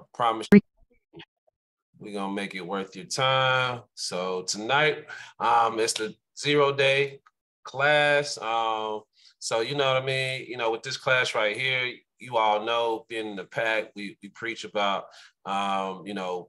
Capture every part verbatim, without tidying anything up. I promise you, we're gonna make it worth your time. So tonight, um, it's the zero day class. Um, so you know what I mean? You know, with this class right here, you all know, being in the pack, we, we preach about, um, you know,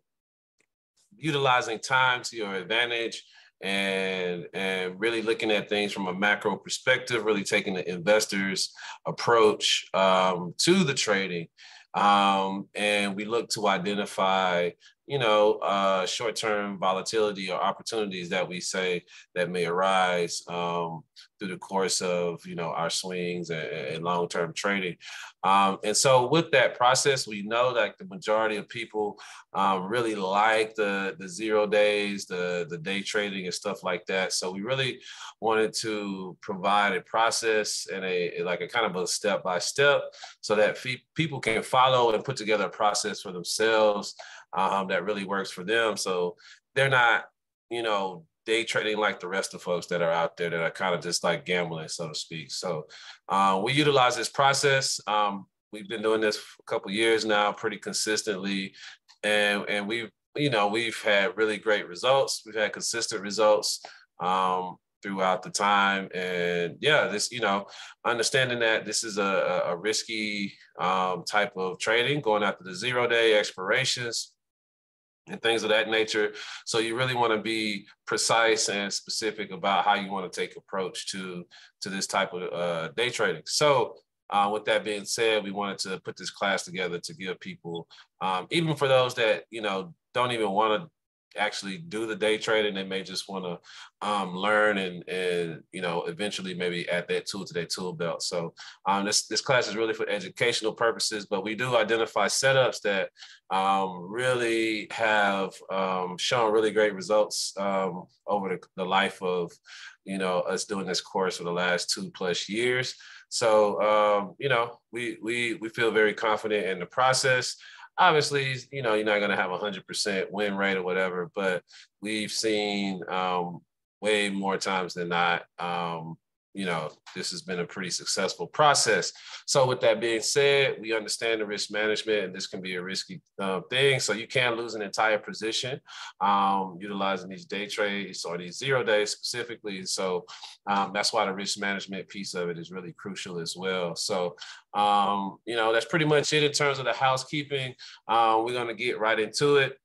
utilizing time to your advantage and, and really looking at things from a macro perspective, really taking the investor's approach um, to the trading. Um, and we look to identify, you know, uh, short-term volatility or opportunities that we say that may arise um, through the course of, you know, our swings and, and long-term trading. Um, and so with that process, we know like the majority of people um, really like the, the zero days, the, the day trading and stuff like that. So we really wanted to provide a process and a, like a kind of a step-by-step so that people can follow and put together a process for themselves um, that really works for them. So they're not, you know, day trading like the rest of folks that are out there that are kind of just like gambling, so to speak. So uh, we utilize this process. Um, we've been doing this for a couple of years now, pretty consistently. And, and we've, you know, we've had really great results. We've had consistent results um, throughout the time. And yeah, this, you know, understanding that this is a, a risky um, type of trading, going after the zero day expirations and things of that nature. So you really want to be precise and specific about how you want to take approach to, to this type of uh, day trading. So uh, with that being said, we wanted to put this class together to give people, um, even for those that, you know, don't even want to actually do the day trading, they may just want to um, learn and, and, you know, eventually maybe add that tool to their tool belt. So um, this, this class is really for educational purposes, but we do identify setups that Um, really have um, shown really great results um, over the, the life of, you know, us doing this course for the last two plus years. So, um, you know, we, we, we feel very confident in the process. Obviously, you know, you're not going to have a hundred percent win rate or whatever, but we've seen um, way more times than not, um, you know, this has been a pretty successful process. So with that being said, we understand the risk management, and this can be a risky uh, thing. So you can lose an entire position um, utilizing these day trades or these zero days specifically. So um, that's why the risk management piece of it is really crucial as well. So, um, you know, that's pretty much it in terms of the housekeeping. Uh, we're going to get right into it.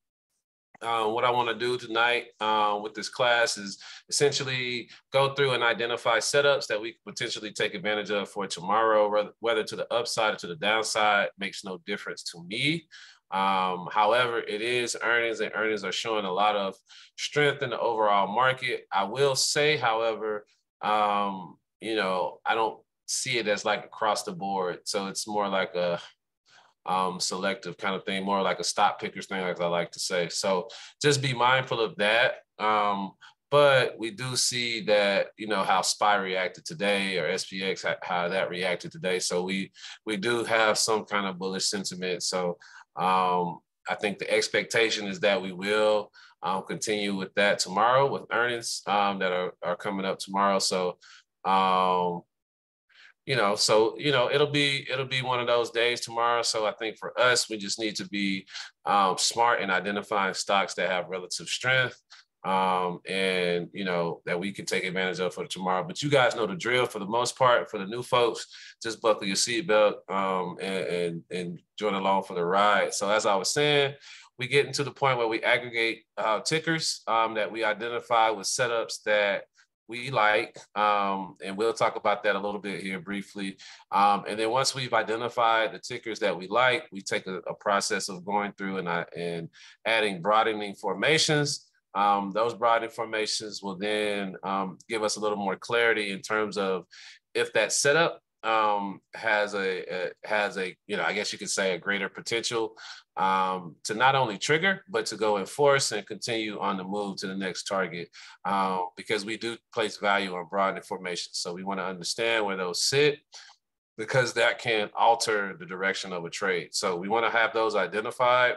Uh, what I want to do tonight uh, with this class is essentially go through and identify setups that we could potentially take advantage of for tomorrow, whether to the upside or to the downside makes no difference to me. Um, however, it is earnings, and earnings are showing a lot of strength in the overall market. I will say, however, um, you know, I don't see it as like across the board. So it's more like a Um, selective kind of thing, more like a stock pickers thing, as I like to say. So just be mindful of that. Um, but we do see that, you know, how S P Y reacted today, or S P X, how, how that reacted today. So we we do have some kind of bullish sentiment. So um, I think the expectation is that we will um, continue with that tomorrow with earnings um, that are, are coming up tomorrow. So um, You know, so, you know, it'll be, it'll be one of those days tomorrow. So I think for us, we just need to be um, smart in identifying stocks that have relative strength um, and, you know, that we can take advantage of for tomorrow. But you guys know the drill for the most part. For the new folks, just buckle your seatbelt um, and, and, and join along for the ride. So as I was saying, we get into the point where we aggregate uh, tickers um, that we identify with setups that we like, um, and we'll talk about that a little bit here briefly. Um, and then once we've identified the tickers that we like, we take a, a process of going through and, uh, and adding broadening formations. Um, those broadening formations will then um, give us a little more clarity in terms of if that setup um, has a, a, has a, you know, I guess you could say a greater potential um, to not only trigger, but to go enforce and continue on the move to the next target, um, because we do place value on broad information. So we want to understand where those sit, because that can alter the direction of a trade. So we want to have those identified.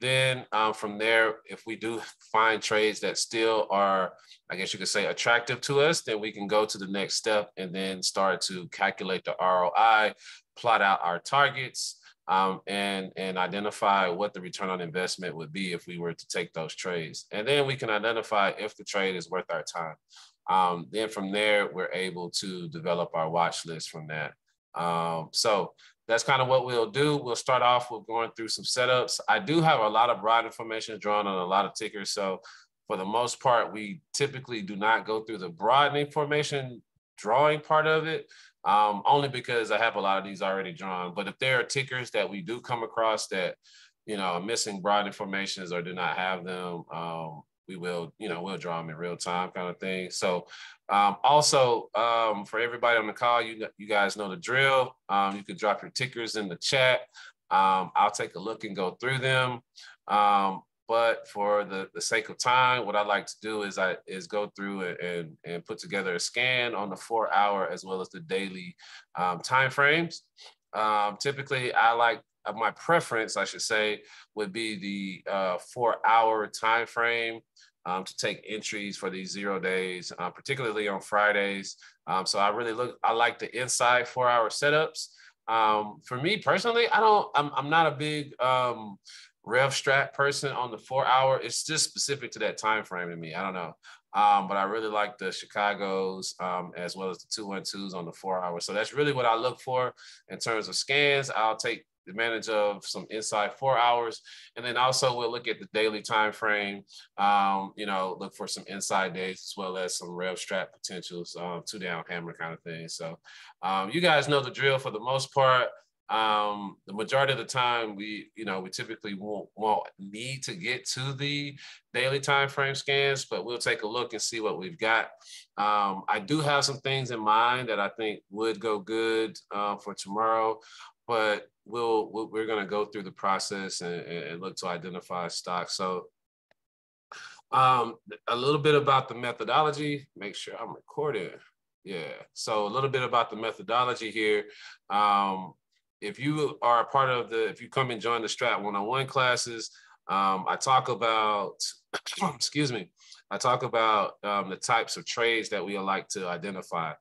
Then um, from there, if we do find trades that still are, I guess you could say, attractive to us, then we can go to the next step and then start to calculate the R O I, plot out our targets, um, and, and identify what the return on investment would be if we were to take those trades. And then we can identify if the trade is worth our time. Um, then from there, we're able to develop our watch list from that. Um, so that's kind of what we'll do. We'll start off with going through some setups. I do have a lot of broad information drawn on a lot of tickers. So for the most part, we typically do not go through the broadening formation drawing part of it, um, only because I have a lot of these already drawn. But if there are tickers that we do come across that, you know, are missing broad informations or do not have them, um, we will, you know, we'll draw them in real time kind of thing. So um, also um, for everybody on the call, you, you guys know the drill. Um, you can drop your tickers in the chat. Um, I'll take a look and go through them. Um, but for the, the sake of time, what I like to do is I is go through and, and put together a scan on the four hour as well as the daily um, timeframes. Um, typically I like, my preference, I should say, would be the uh, four-hour time frame um, to take entries for these zero days, uh, particularly on Fridays. Um, so I really look, I like the inside four-hour setups. Um, for me personally, I don't, I'm, I'm not a big um, rev strat person on the four-hour. It's just specific to that time frame to me. I don't know. Um, but I really like the Chicago's um, as well as the two one twos on the four-hour. So that's really what I look for in terms of scans. I'll take advantage of some inside four hours. And then also we'll look at the daily time frame, um, you know, look for some inside days as well as some rev strap potentials, um, two down hammer kind of thing. So um, you guys know the drill for the most part. Um, the majority of the time we, you know, we typically won't, won't need to get to the daily time frame scans, but we'll take a look and see what we've got. Um, I do have some things in mind that I think would go good uh, for tomorrow, but we'll, we're going to go through the process and, and look to identify stocks. So um, a little bit about the methodology, make sure I'm recording. Yeah. So a little bit about the methodology here. Um, if you are a part of the, if you come and join the Strat one oh one classes, um, I talk about, excuse me, I talk about um, the types of trades that we like to identify.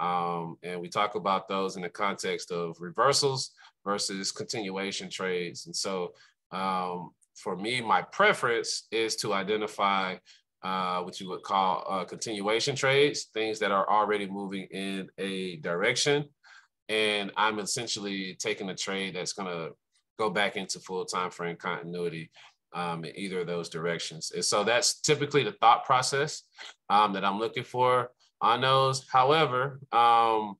Um, and we talk about those in the context of reversals versus continuation trades. And so um, for me, my preference is to identify uh, what you would call uh, continuation trades, things that are already moving in a direction. And I'm essentially taking a trade that's going to go back into full time frame continuity um, in either of those directions. And so that's typically the thought process um, that I'm looking for on those. However, um,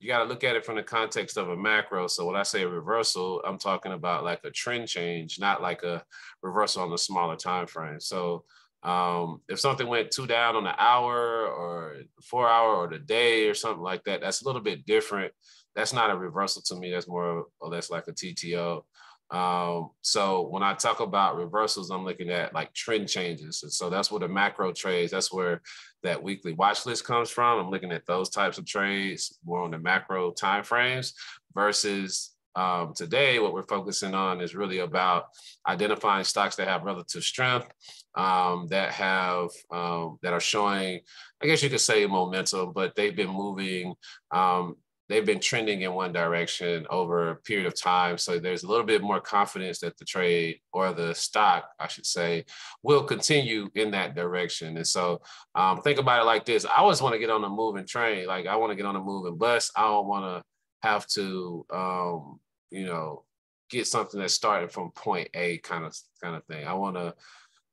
you got to look at it from the context of a macro. So when I say reversal, I'm talking about like a trend change, not like a reversal on the smaller time frame. So um, if something went two down on the hour or four hour or the day or something like that, that's a little bit different. That's not a reversal to me. That's more or less like a T T O. Um, so when I talk about reversals, I'm looking at like trend changes. And so that's where the macro trades, that's where that weekly watch list comes from. I'm looking at those types of trades more on the macro timeframes versus um, today, what we're focusing on is really about identifying stocks that have relative strength, um, that have, um, that are showing, I guess you could say momentum, but they've been moving, um, they've been trending in one direction over a period of time. So there's a little bit more confidence that the trade or the stock, I should say, will continue in that direction. And so um, think about it like this. I always want to get on a moving train. Like I want to get on a moving bus. I don't want to have to, um, you know, get something that started from point A kind of, kind of thing. I want to,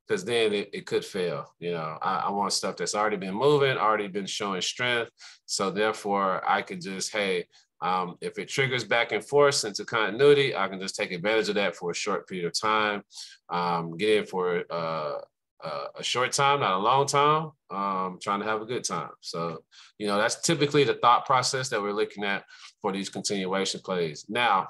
because then it, it could fail. You know, I, I want stuff that's already been moving, already been showing strength. So therefore I can just, hey, um, if it triggers back and forth into continuity, I can just take advantage of that for a short period of time, um, get in for uh, uh, a short time, not a long time, um, trying to have a good time. So, you know, that's typically the thought process that we're looking at for these continuation plays. Now,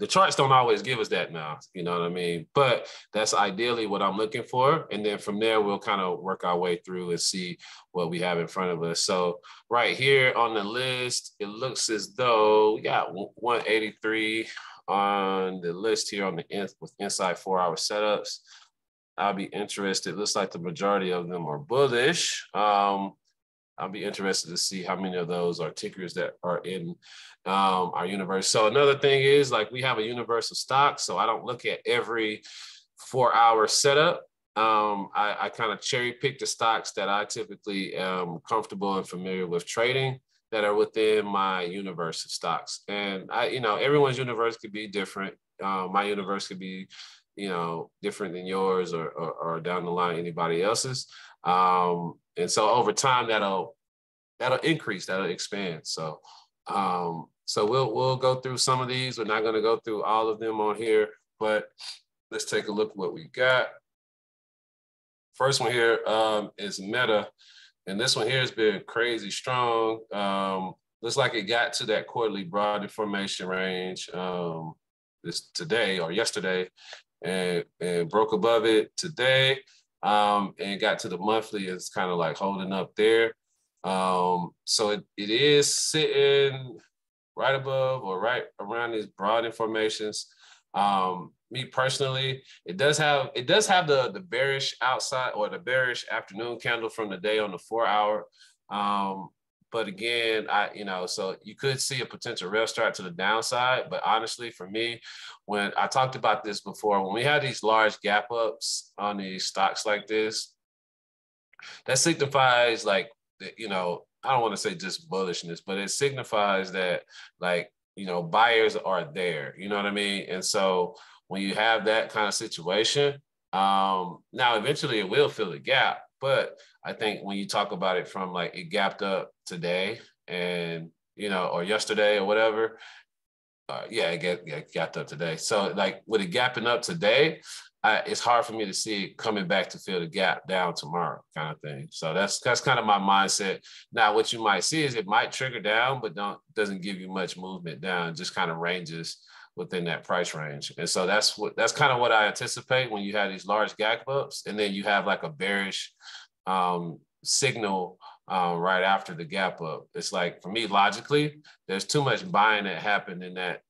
the charts don't always give us that now, you know what I mean? But that's ideally what I'm looking for. And then from there, we'll kind of work our way through and see what we have in front of us. So right here on the list, it looks as though we got one eighty-three on the list here on the in, with inside four hour setups. I'll be interested. Looks like the majority of them are bullish. Um, I'll be interested to see how many of those are tickers that are in um, our universe. So another thing is, like, we have a universe of stocks, so I don't look at every four-hour setup. Um, I, I kind of cherry pick the stocks that I typically am comfortable and familiar with trading that are within my universe of stocks. And I, you know, everyone's universe could be different. Uh, my universe could be, you know, different than yours, or, or, or down the line, anybody else's. Um, and so over time, that'll, that'll increase, that'll expand. So, um, so we'll, we'll go through some of these. We're not going to go through all of them on here, but let's take a look at what we got. First one here um, is Meta. And this one here has been crazy strong. Um, looks like it got to that quarterly broad formation range um, this today or yesterday, and, and broke above it today, um, and got to the monthly. It's kind of like holding up there. Um, so it, it is sitting right above or right around these broad formations. Um, me personally, it does have it does have the the bearish outside, or the bearish afternoon candle from the day on the four hour. Um, but again, I you know, so you could see a potential rev start to the downside. But honestly, for me, when I talked about this before, when we had these large gap ups on these stocks like this, that signifies, like, you know, I don't want to say just bullishness, but it signifies that, like, you know, buyers are there, you know what I mean? And so when you have that kind of situation, um, now eventually it will fill the gap, but I think when you talk about it from, like, it gapped up today and, you know, or yesterday or whatever, uh, yeah, it, get, it gapped up today. So, like, with it gapping up today, I, it's hard for me to see it coming back to fill the gap down tomorrow, kind of thing. So that's that's kind of my mindset. Now, what you might see is it might trigger down, but don't doesn't give you much movement down. Just kind of ranges within that price range. And so that's what that's kind of what I anticipate when you have these large gap ups, and then you have, like, a bearish um, signal uh, right after the gap up. It's like, for me, logically, there's too much buying that happened in that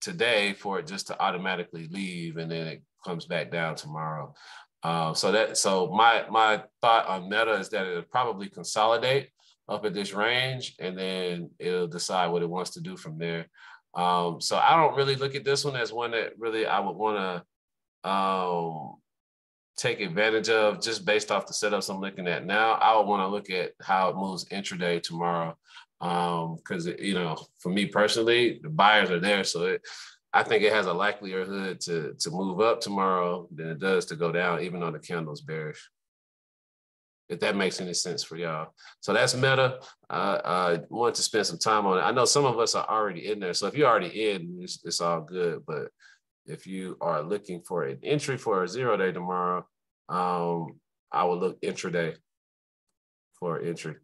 today for it just to automatically leave, and then it comes back down tomorrow. Uh, so that so my my thought on Meta is that it'll probably consolidate up at this range, and then it'll decide what it wants to do from there. Um, so I don't really look at this one as one that really I would want to um, take advantage of, just based off the setups I'm looking at now. I would want to look at how it moves intraday tomorrow, because um, you know, for me personally, the buyers are there, so it. I think it has a likelihood to, to move up tomorrow than it does to go down, even though the candle's bearish, if that makes any sense for y'all. So that's Meta. Uh, I want to spend some time on it. I know some of us are already in there. So if you're already in, it's, it's all good. But if you are looking for an entry for a zero day tomorrow, um, I would look intraday for entry.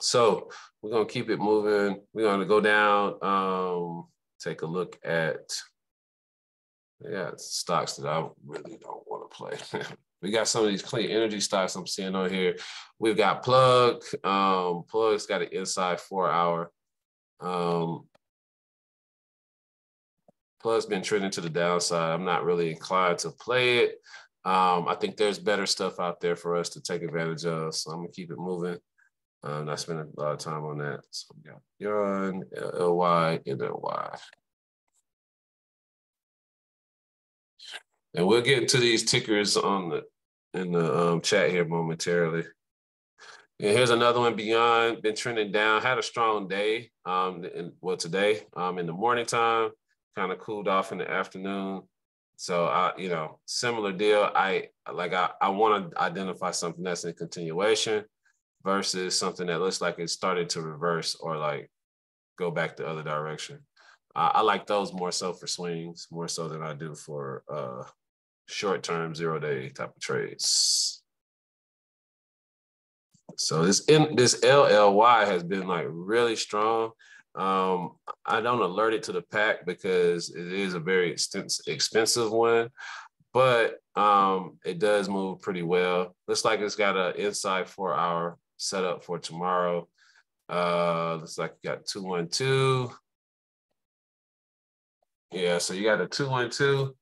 So we're going to keep it moving. We're going to go down. Um, Take a look at, yeah, stocks that I really don't want to play. We got some of these clean energy stocks I'm seeing on here. We've got Plug. Um, Plug's got an inside four hour. Um, Plug's been trending to the downside. I'm not really inclined to play it. Um, I think there's better stuff out there for us to take advantage of. So I'm going to keep it moving. Um, I spent a lot of time on that. So we got Yon, L Y, and L Y. And we'll get into these tickers on the in the um, chat here momentarily. And here's another one, Beyond, been trending down, had a strong day. Um, in, well, today um, in the morning time, kind of cooled off in the afternoon. So, I, you know, similar deal. I like I, I want to identify something that's in continuation versus something that looks like it started to reverse or, like, go back the other direction. Uh, I like those more so for swings, more so than I do for uh, short-term, zero-day type of trades. So this in, this L L Y has been, like, really strong. Um, I don't alert it to the pack because it is a very extensive, expensive one, but um, it does move pretty well. Looks like it's got an inside four-hour set up for tomorrow. Uh, looks like you got two one two. Yeah, so you got a two one two.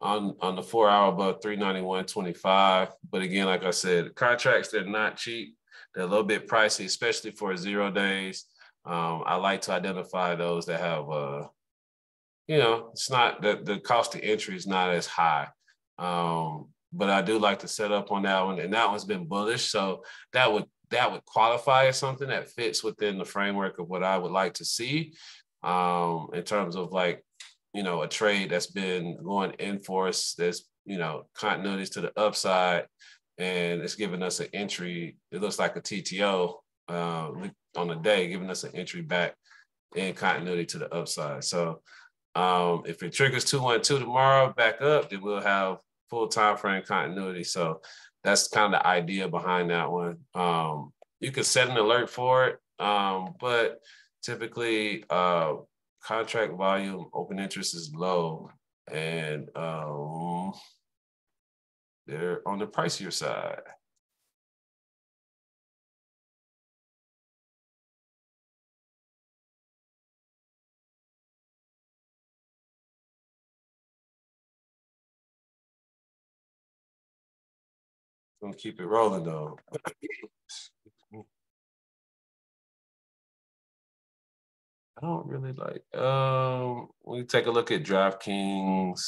on, on the four hour above three ninety-one twenty-five. But again, like I said, contracts, they're not cheap. They're a little bit pricey, especially for zero days. Um, I like to identify those that have, uh, you know, it's not the, the cost of entry is not as high. Um, but I do like to set up on that one. And that one's been bullish. So that would, that would qualify as something that fits within the framework of what I would like to see um, in terms of like, you know, a trade that's been going in for us, there's, you know, continuities to the upside, and it's giving us an entry. It looks like a T T O uh, on the day, giving us an entry back in continuity to the upside. So um, if it triggers two one two tomorrow back up, then we'll have full time frame continuity. So that's kind of the idea behind that one. Um, you can set an alert for it, um, but typically uh, contract volume, open interest is low, and um, they're on the pricier side. I'm gonna keep it rolling though. I don't really like, um, when you take a look at DraftKings,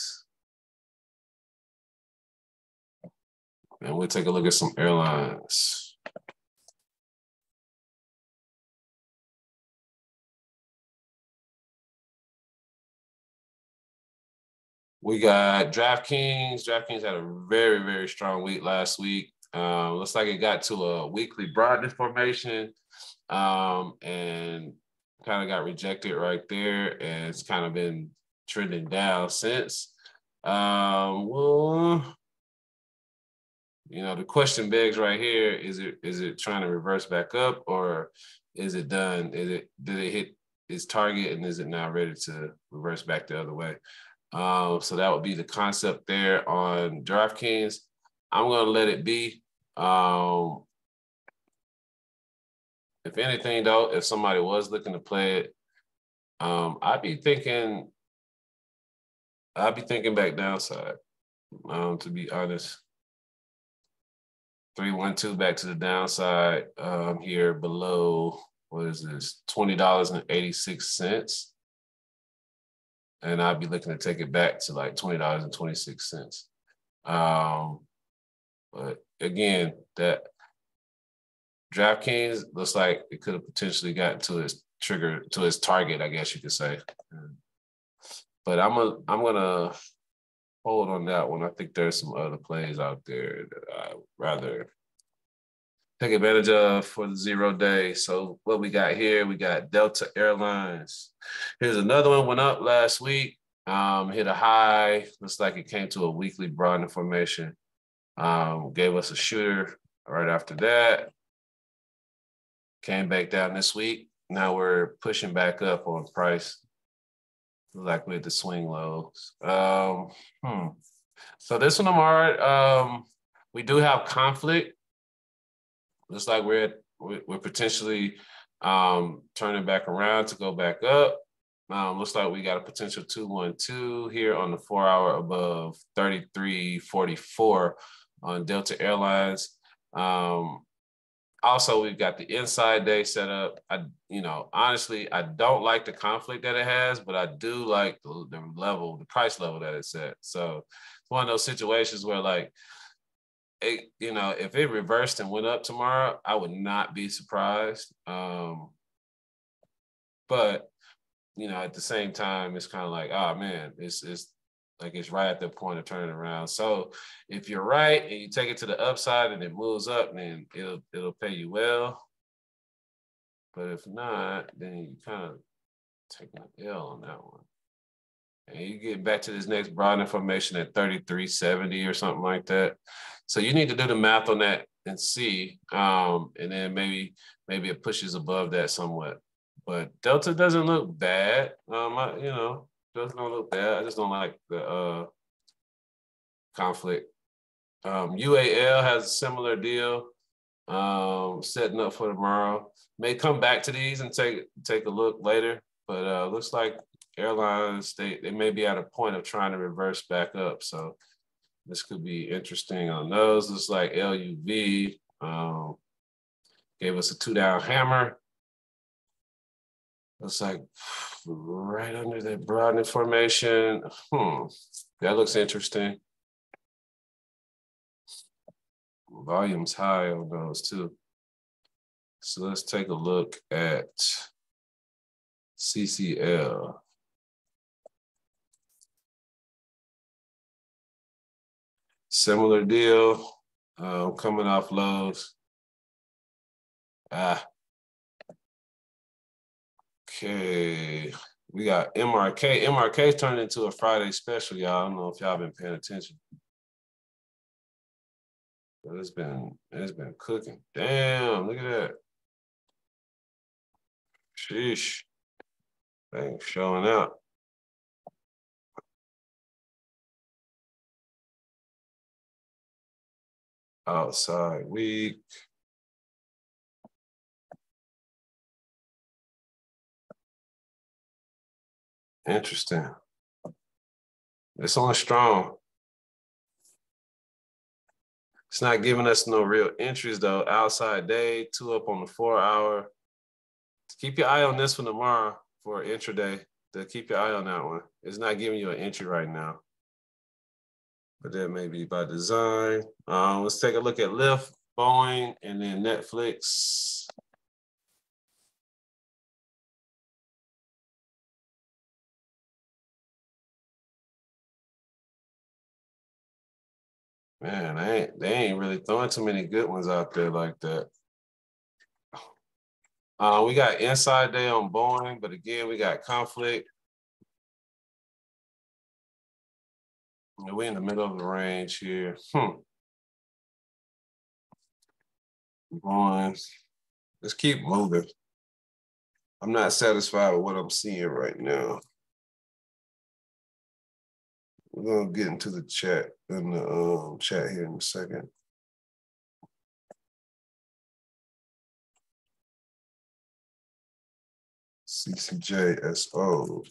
and we'll take a look at some airlines. We got DraftKings. DraftKings had a very, very strong week last week. Uh, looks like it got to a weekly broadness formation um, and kind of got rejected right there. And it's kind of been trending down since. Um, well, you know, the question begs right here, is it is it trying to reverse back up, or is it done? Is it did it hit its target, and is it now ready to reverse back the other way? Um, so that would be the concept there on DraftKings. I'm gonna let it be. Um, if anything though, if somebody was looking to play it, um, I'd be thinking, I'd be thinking back downside, um, to be honest. three one two back to the downside um, here below, what is this, twenty dollars and eighty-six cents. And I'd be looking to take it back to like twenty dollars and twenty-six cents. Um, but again, that DraftKings looks like it could have potentially gotten to its trigger, to its target, I guess you could say. But I'm a, I'm gonna hold on that one. I think there's some other plays out there that I'd rather take advantage of for the zero day. So what we got here, we got Delta Airlines. Here's another one, went up last week, um, hit a high. Looks like it came to a weekly broadening formation. Um, gave us a shooter right after that. Came back down this week. Now we're pushing back up on price. Looks like we had the swing lows. Um, hmm. So this one, I'm all right. Um, we do have conflict. Looks like we're we're potentially um, turning back around to go back up. Um, looks like we got a potential two one two here on the four hour above thirty-three forty-four on Delta Airlines. Um, also, we've got the inside day set up. I, you know, honestly, I don't like the conflict that it has, but I do like the, the level, the price level that it's at. So it's one of those situations where like, it, you know, if it reversed and went up tomorrow, I would not be surprised. Um, but, you know, at the same time, it's kind of like, oh, man, it's, it's like it's right at the point of turning around. So if you're right and you take it to the upside and it moves up, then it'll, it'll pay you well. But if not, then you kind of take an L on that one. And you get back to this next broadening formation at thirty-three seventy or something like that. So you need to do the math on that and see, um, and then maybe maybe it pushes above that somewhat. But Delta doesn't look bad. Um, I, you know, doesn't look bad. I just don't like the uh, conflict. Um, U A L has a similar deal um, setting up for tomorrow. May come back to these and take take a look later. But uh, looks like airlines, they, they may be at a point of trying to reverse back up. So this could be interesting on those. It's like L U V um, gave us a two down hammer. Looks like right under that broadening formation. Hmm, that looks interesting. Volume's high on those too. So let's take a look at C C L. Similar deal, uh, coming off lows. Ah. Okay, we got M R K. M R K turned into a Friday special, y'all. I don't know if y'all been paying attention. But it's been, it's been cooking. Damn, look at that. Sheesh. Thing showing out. Outside week. Interesting. It's only strong. It's not giving us no real entries though. Outside day, two up on the four hour. Keep your eye on this one tomorrow for intraday. To keep your eye on that one. It's not giving you an entry right now. But that may be by design. Um, let's take a look at Lyft, Boeing, and then Netflix. Man, they ain't, they ain't really throwing too many good ones out there like that. Uh, we got inside day on Boeing, but again, we got conflict. We're in the middle of the range here. Hmm. Boeing. Let's keep moving. I'm not satisfied with what I'm seeing right now. We're gonna get into the chat in the um, chat here in a second. C C J S O.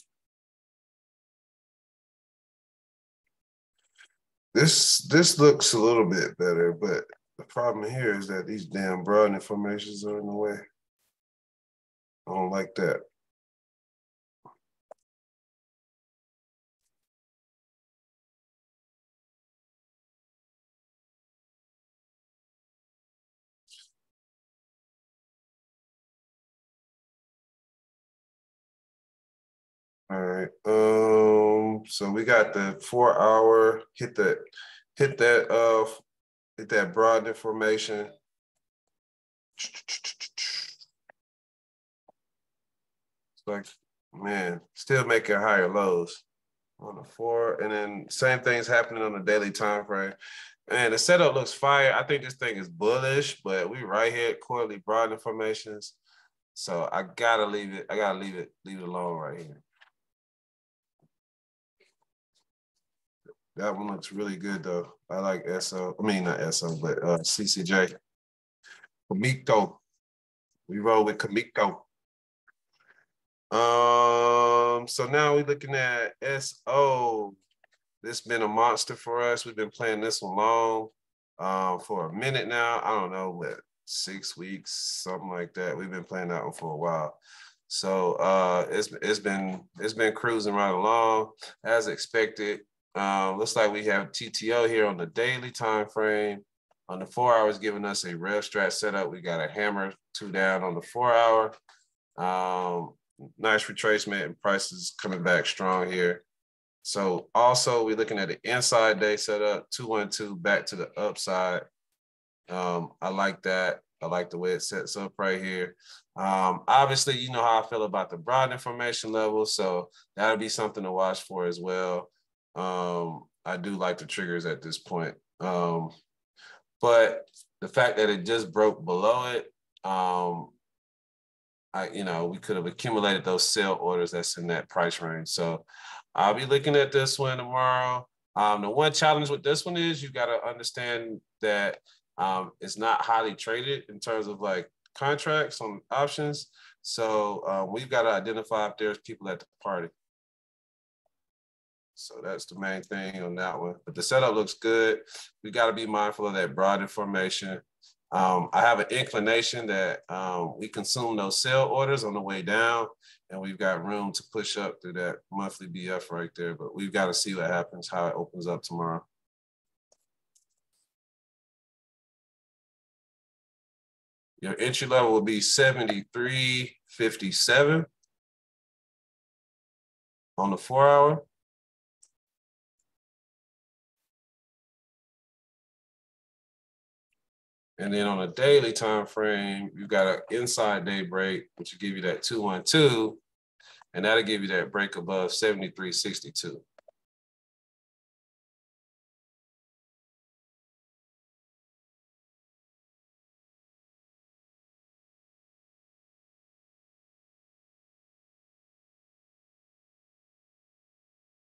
This this looks a little bit better, but the problem here is that these damn broadening formations are in the way. I don't like that. All right. Um, so we got the four hour hit that hit that uh hit that broadening formation. It's like, man, still making higher lows on the four. And then same thing's happening on the daily time frame. And the setup looks fire. I think this thing is bullish, but we right here at quarterly broadening formations. So I gotta leave it, I gotta leave it, leave it alone right here. That one looks really good though. I like S O. I mean not S O, but uh, C C J. Kamiko. We roll with Kamiko. Um. So now we're looking at S O. This been a monster for us. We've been playing this one long uh, for a minute now. I don't know what six weeks, something like that. We've been playing that one for a while. So uh, it's it's been it's been cruising right along as expected. Uh, looks like we have T T O here on the daily time frame. On the four hours, giving us a rev strat setup. We got a hammer two down on the four hour. Um, nice retracement and prices coming back strong here. So also we're looking at the inside day setup, two one two back to the upside. Um, I like that. I like the way it sets up right here. Um, obviously, you know how I feel about the broad information level. So that'll be something to watch for as well. Um, I do like the triggers at this point. Um, but the fact that it just broke below it, um, I, you know, we could have accumulated those sell orders that's in that price range. So I'll be looking at this one tomorrow. Um, the one challenge with this one is you got to understand that um, it's not highly traded in terms of like contracts on options. So um, we've got to identify if there's people at the party. So that's the main thing on that one. But the setup looks good. We got to be mindful of that broad information. Um, I have an inclination that um, we consume those sell orders on the way down, and we've got room to push up through that monthly B F right there. But we've got to see what happens, how it opens up tomorrow. Your entry level will be seventy-three fifty-seven on the four hour. And then on a daily time frame, you've got an inside day break, which will give you that two one two, and that'll give you that break above seventy-three sixty-two.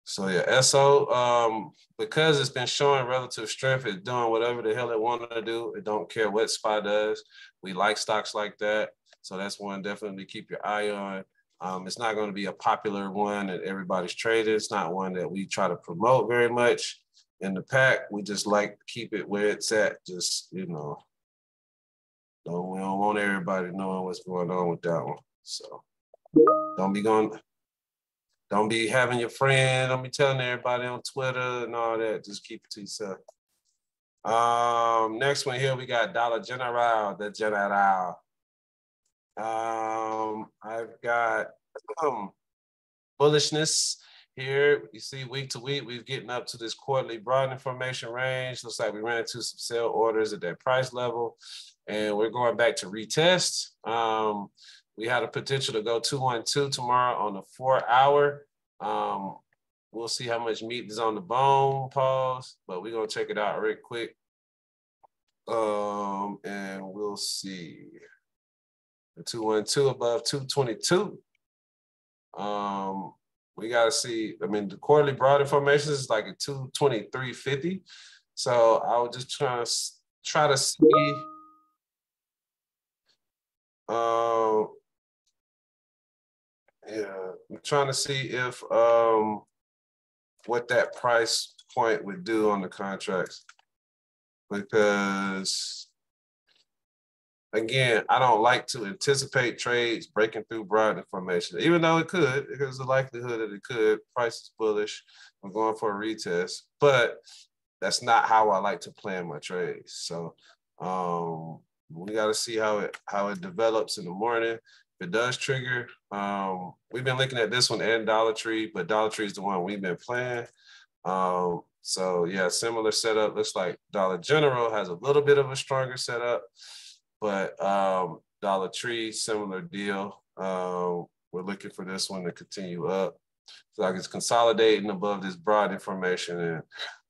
So yeah, S O, um, because it's been showing relative strength, it's doing whatever the hell it wanted to do. It don't care what S P Y does. We like stocks like that. So that's one definitely to keep your eye on. Um, it's not going to be a popular one that everybody's traded. It's not one that we try to promote very much in the pack. We just like to keep it where it's at. Just, you know, don't, we don't want everybody knowing what's going on with that one. So don't be going... Don't be having your friend, don't be telling everybody on Twitter and all that. Just keep it to yourself. Um, next one here, we got Dollar General, the General. Um, I've got um, bullishness here. You see week to week, we've getting up to this quarterly broad information range. Looks like we ran into some sell orders at that price level, and we're going back to retest. Um, We had a potential to go two one two tomorrow on the four hour. Um, we'll see how much meat is on the bone, pause, but we're gonna check it out real quick. Um, and we'll see. The two one two above two twenty-two. Um, we gotta see, I mean, the quarterly broad information is like a two twenty-three fifty. So I was just trying to try to see. Um, Yeah, I'm trying to see if um, what that price point would do on the contracts, because again, I don't like to anticipate trades breaking through broad information, even though it could, because the likelihood that it could, price is bullish, I'm going for a retest, but that's not how I like to plan my trades. So um, we got to see how it how it develops in the morning. It does trigger. Um, we've been looking at this one and Dollar Tree, but Dollar Tree is the one we've been playing. Um, so yeah, similar setup. Looks like Dollar General has a little bit of a stronger setup, but um, Dollar Tree, similar deal. Um, we're looking for this one to continue up. It's like it's consolidating above this broad information, and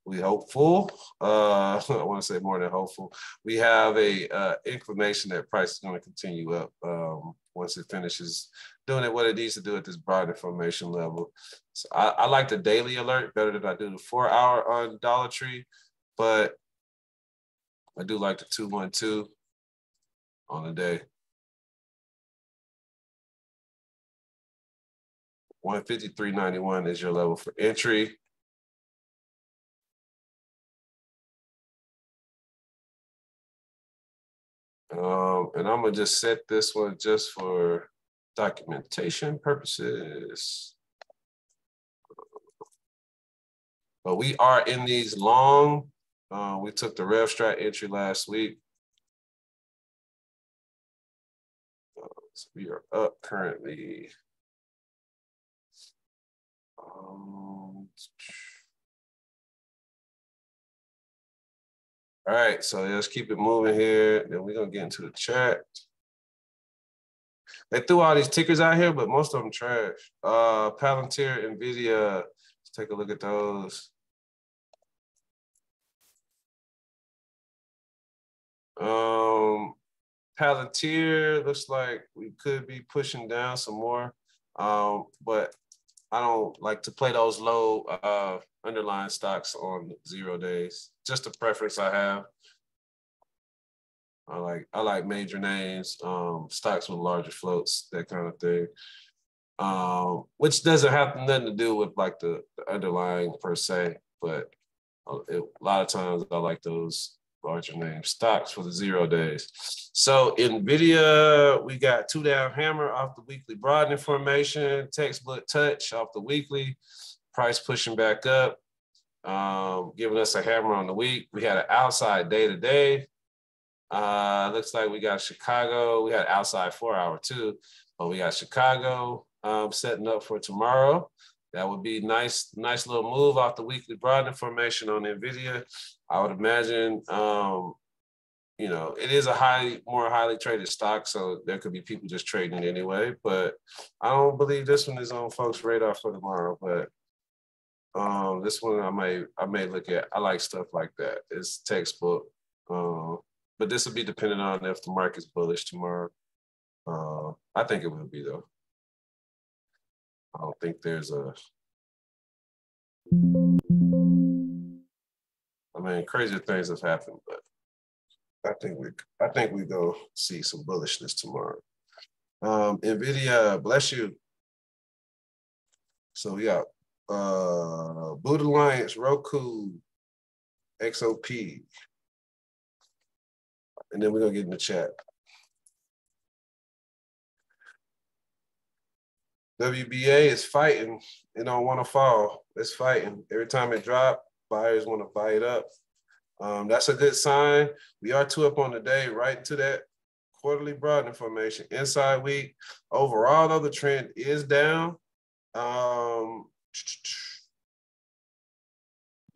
we hopeful. Uh, I want to say more than hopeful. We have a uh, inclination that price is going to continue up. Um, once it finishes doing it, what it needs to do at this broad information level. So I, I like the daily alert better than I do the four hour on Dollar Tree, but I do like the two one two on the day. one fifty-three ninety-one is your level for entry. Um, and I'm gonna just set this one just for documentation purposes. But we are in these long. Uh, we took the rev strat entry last week. Uh, so we are up currently. Um, All right, so let's keep it moving here. Then we're gonna get into the chat. They threw all these tickers out here, but most of them trash. Uh, Palantir, Nvidia, let's take a look at those. Um, Palantir looks like we could be pushing down some more, um, but I don't like to play those low uh, underlying stocks on zero days. Just a preference I have. I like I like major names, um, stocks with larger floats, that kind of thing. uh, which doesn't have nothing to do with like the, the underlying per se, but it, a lot of times I like those larger name stocks for the zero days. So Nvidia, we got two down hammer off the weekly broadening formation, textbook touch off the weekly, price pushing back up, um, giving us a hammer on the week. We had an outside day today. Uh, looks like we got Chicago. We had outside four hour too, but we got Chicago um, setting up for tomorrow. That would be nice, nice little move off the weekly broadening formation on Nvidia. I would imagine, um, you know, it is a highly, more highly traded stock, so there could be people just trading it anyway. But I don't believe this one is on folks' radar for tomorrow. But um, this one I may, I may look at. I like stuff like that. It's textbook, uh, but this will be dependent on if the market's bullish tomorrow. Uh, I think it will be though. I don't think there's a, I mean, crazy things have happened, but I think we, I think we go see some bullishness tomorrow. Um, Nvidia, bless you. So yeah, uh, Boot Alliance, Roku, X O P, and then we're gonna get in the chat. W B A is fighting. It don't want to fall. It's fighting. Every time it drops, buyers want to buy it up. Um, that's a good sign. We are two up on the day, right into that quarterly broadening formation. Inside week. Overall, though, the trend is down. Um,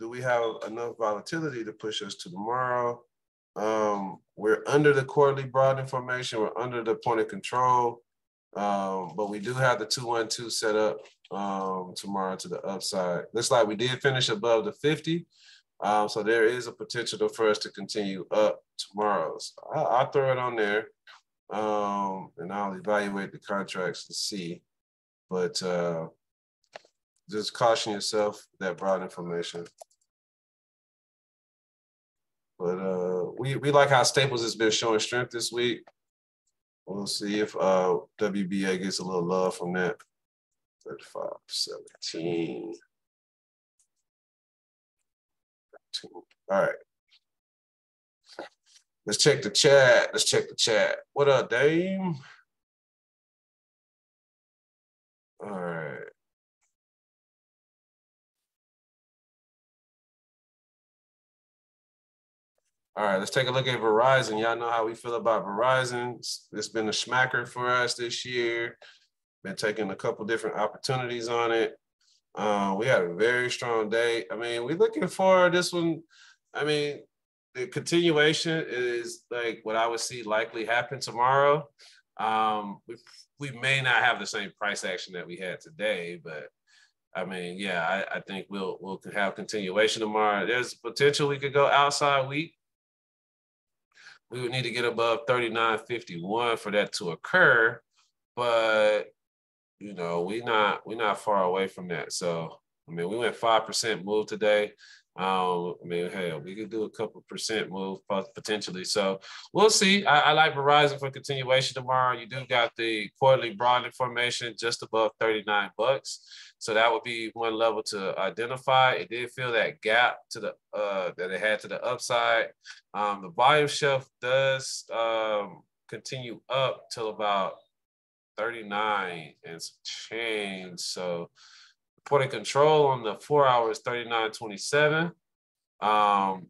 do we have enough volatility to push us to tomorrow? Um, we're under the quarterly broadening formation. We're under the point of control. Um, but we do have the two one two set up um, tomorrow to the upside. Looks like we did finish above the fifty. Um, so there is a potential for us to continue up tomorrow. So I, I'll throw it on there um, and I'll evaluate the contracts to see. But uh, just caution yourself that broad information. But uh, we, we like how Staples has been showing strength this week. We'll see if uh, W B A gets a little love from that. thirty-five seventeen. All right. Let's check the chat. Let's check the chat. What up, Dame? All right. All right, let's take a look at Verizon. Y'all know how we feel about Verizon. It's been a smacker for us this year. Been taking a couple different opportunities on it. Uh, we had a very strong day. I mean, we're looking for this one. I mean, the continuation is like what I would see likely happen tomorrow. Um, we, we may not have the same price action that we had today, but I mean, yeah, I, I think we'll, we'll have continuation tomorrow. There's potential we could go outside week. We would need to get above thirty-nine fifty-one for that to occur, but you know we're not we're not far away from that. So I mean, we went five percent move today. Um, I mean, hell, we could do a couple percent move potentially. So we'll see. I, I like Verizon for continuation tomorrow. You do got the quarterly broadening formation just above thirty-nine bucks, so that would be one level to identify. It did fill that gap to the uh, that it had to the upside. Um, the volume shelf does um, continue up till about thirty-nine and some change. So point of control on the four hours, thirty-nine twenty-seven. Um,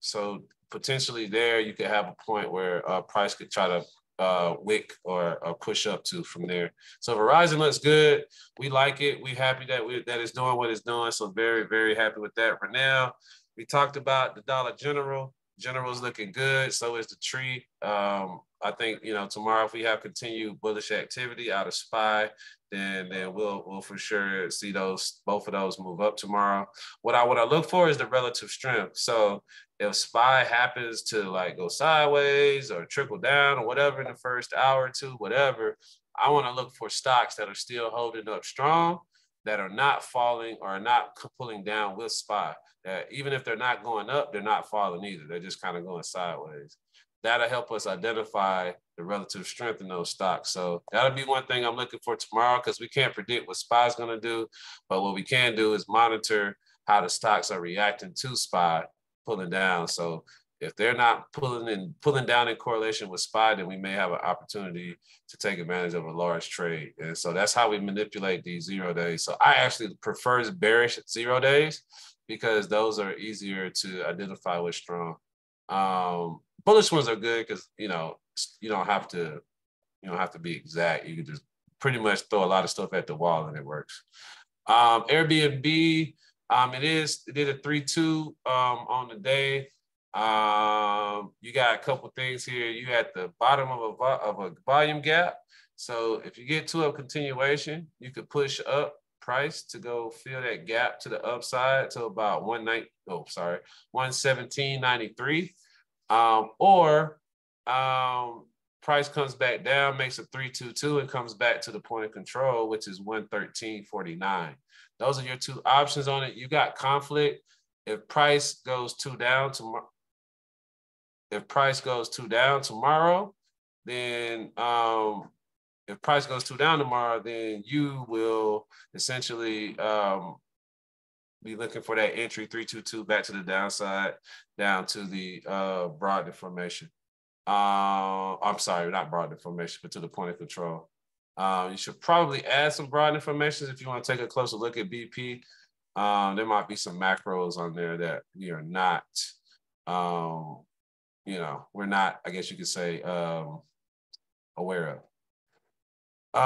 so potentially there you could have a point where uh, price could try to uh, wick or, or push up to from there. So Verizon looks good. We like it. We're happy that, we, that it's doing what it's doing. So very, very happy with that. For now, we talked about the Dollar General. General's looking good. So is the tree. Um, I think, you know, tomorrow, if we have continued bullish activity out of S P Y, then, then we'll, we'll for sure see those, both of those move up tomorrow. What I, what I look for is the relative strength. So if S P Y happens to like go sideways or trickle down or whatever in the first hour or two, whatever, I want to look for stocks that are still holding up strong, that are not falling or are not pulling down with S P Y. That even if they're not going up, they're not falling either. They're just kind of going sideways. that'll help us identify the relative strength in those stocks. So that'll be one thing I'm looking for tomorrow, because we can't predict what S P Y is going to do. But what we can do is monitor how the stocks are reacting to S P Y pulling down. So if they're not pulling in, pulling down in correlation with S P Y, then we may have an opportunity to take advantage of a large trade. And so that's how we manipulate these zero days. So I actually prefer bearish zero days because those are easier to identify with strong. Um, bullish ones are good because, you know, you don't have to, you don't have to be exact. You can just pretty much throw a lot of stuff at the wall and it works. Um, Airbnb, um, it is, it did a three two um, on the day. Um, you got a couple things here. You at the bottom of a, of a volume gap. So if you get to a continuation, you could push up price to go fill that gap to the upside to about one seventeen ninety-three. Um, or um, price comes back down, makes a three two two, and comes back to the point of control, which is one thirteen forty-nine. Those are your two options on it. You got conflict. If price goes two down tomorrow, if price goes two down tomorrow, then um, if price goes two down tomorrow, then you will essentially um, be looking for that entry three two two back to the downside, down to the uh, broad deformation. Uh, I'm sorry, not broad deformation, but to the point of control. Uh, you should probably add some broad information if you want to take a closer look at B P. Um, there might be some macros on there that we are not, um, you know, we're not, I guess you could say, um, aware of.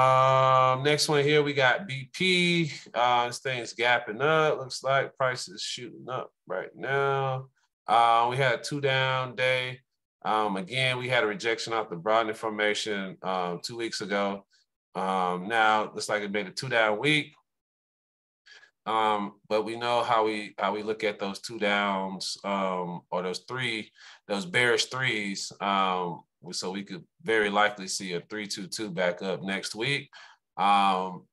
Um, next one here, we got B P. Uh, this thing's gapping up. Looks like price is shooting up right now. Uh, we had a two down day. Um, again, we had a rejection off the broadening formation um, two weeks ago. Um, now looks like it made a two down week. Um, but we know how we how we look at those two downs um, or those three, those bearish threes. Um, so we could very likely see a three two two back up next week, um,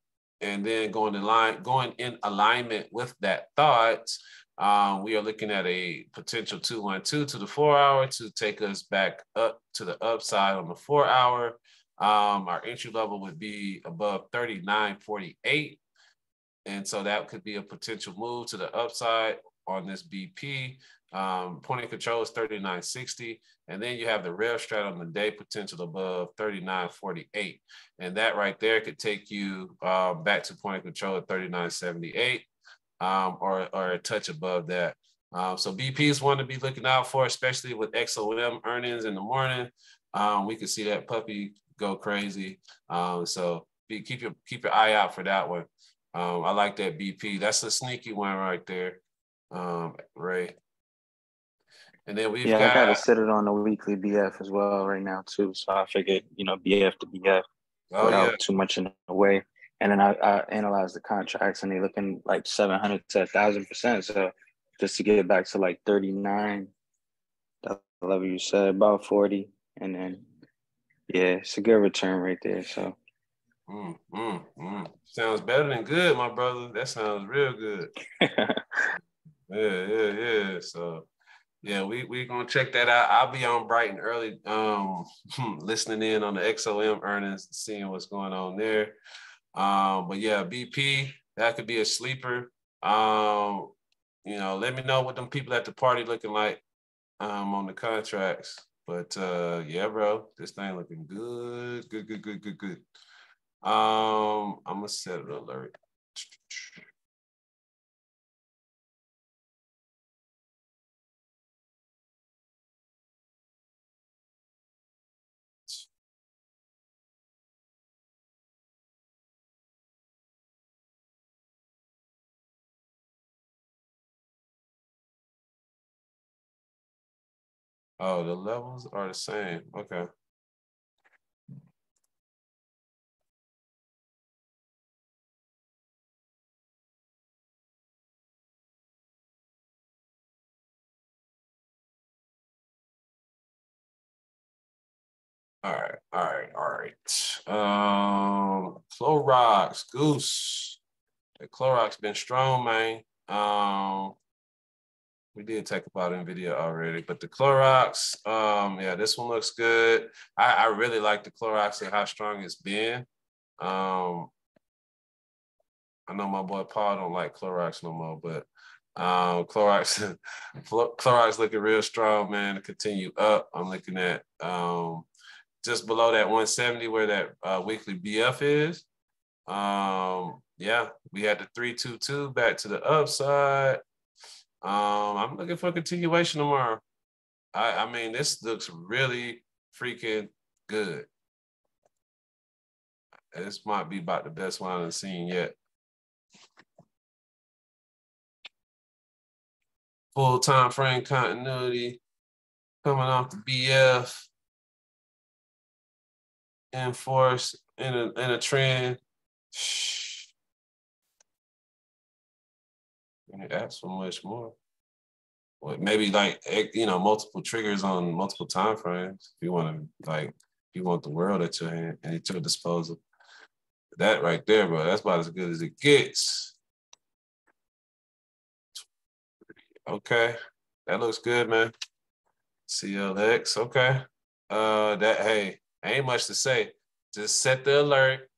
and then going in line, going in alignment with that thought, um, we are looking at a potential two one two to the four hour to take us back up to the upside on the four hour. Um, our entry level would be above thirty-nine forty-eight. And so that could be a potential move to the upside on this B P. Um, point of control is thirty-nine sixty. And then you have the rev strat on the day potential above thirty-nine forty-eight. And that right there could take you uh, back to point of control at thirty-nine seventy-eight um, or, or a touch above that. Um, so B P is one to be looking out for, especially with X O M earnings in the morning. Um, we could see that puppy go crazy. Um, so be, keep your, keep your eye out for that one. Um, I like that B P. That's a sneaky one right there, um, Ray. And then we've yeah, got... Yeah, I got to sit it on the weekly B F as well right now, too. So I figured, you know, B F to B F oh, without yeah. too much in the way. And then I, I analyzed the contracts, and they're looking like seven hundred to one thousand percent. So just to get back to like thirty-nine, that level you said, about forty. And then, yeah, it's a good return right there, so... Mm, mm, mm. Sounds better than good, my brother. That sounds real good. yeah, yeah, yeah. So, yeah, we we gonna check that out. I'll be on bright and early, um, listening in on the X O M earnings, seeing what's going on there. Um, but yeah, B P, that could be a sleeper. Um, you know, let me know what them people at the party looking like, um, on the contracts. But uh, yeah, bro, this thing looking good, good, good, good, good, good. Um, I'm gonna set an alert. Oh, the levels are the same. Okay. All right, all right, all right. Um, Clorox, Goose. The Clorox been strong, man. Um, We did talk about Nvidia already, but the Clorox, um, yeah, this one looks good. I, I really like the Clorox and how strong it's been. Um, I know my boy Paul don't like Clorox no more, but um, Clorox, Clorox looking real strong, man, to continue up. I'm looking at um, just below that one seventy where that uh, weekly B F is. Um, yeah, we had the three two two back to the upside. Um, I'm looking for a continuation tomorrow. I, I mean, this looks really freaking good. This might be about the best one I've seen yet. Full time frame continuity coming off the B F. Enforced in a, in a trend. Shh. Ask for much more. Well, maybe like, you know, multiple triggers on multiple time frames. If you want to, like, if you want the world at your hand and at your disposal, that right there, bro, that's about as good as it gets. Okay, that looks good, man. C L X, okay. Uh, that hey, ain't much to say. Just set the alert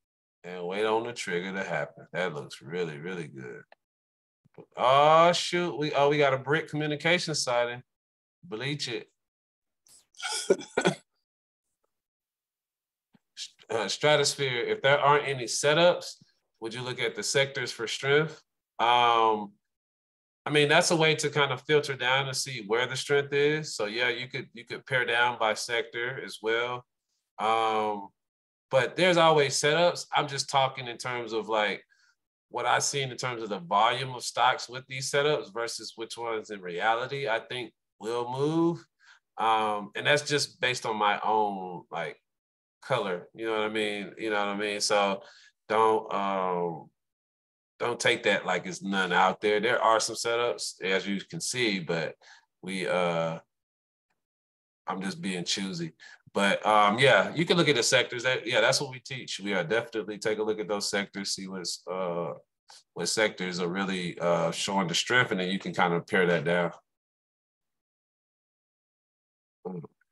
and wait on the trigger to happen. That looks really, really good. Oh shoot, we oh we got a brick communication sighting. Bleach it. uh, Stratosphere, if there aren't any setups, would you look at the sectors for strength? Um, I mean, that's a way to kind of filter down and see where the strength is. So yeah, you could you could pare down by sector as well. Um, but there's always setups. I'm just talking in terms of like what I've seen in terms of the volume of stocks with these setups versus which ones in reality I think will move. Um, and that's just based on my own like color, you know what I mean? You know what I mean? So don't, um, don't take that like it's none out there. There are some setups as you can see, but we, uh, I'm just being choosy. But um, yeah, you can look at the sectors. That, yeah, that's what we teach. We are definitely take a look at those sectors, see what's, uh, what sectors are really uh, showing the strength, and then you can kind of pare that down.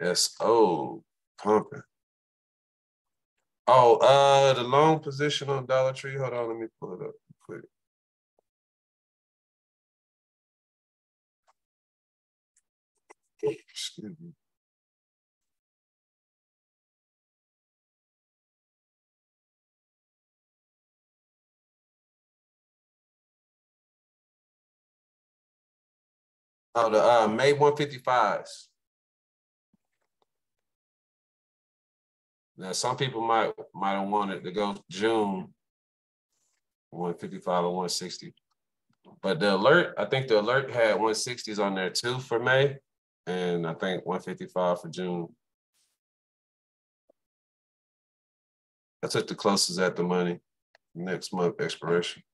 S O, pumping. Oh, uh, the long position on Dollar Tree. Hold on, let me pull it up quick. Excuse me. Oh, the uh, May one fifty-fives. Now, some people might might have wanted to go June one fifty-five or one sixty. But the alert, I think the alert had one sixties on there too for May. And I think one fifty-five for June. I took the closest at the money. Next month expiration.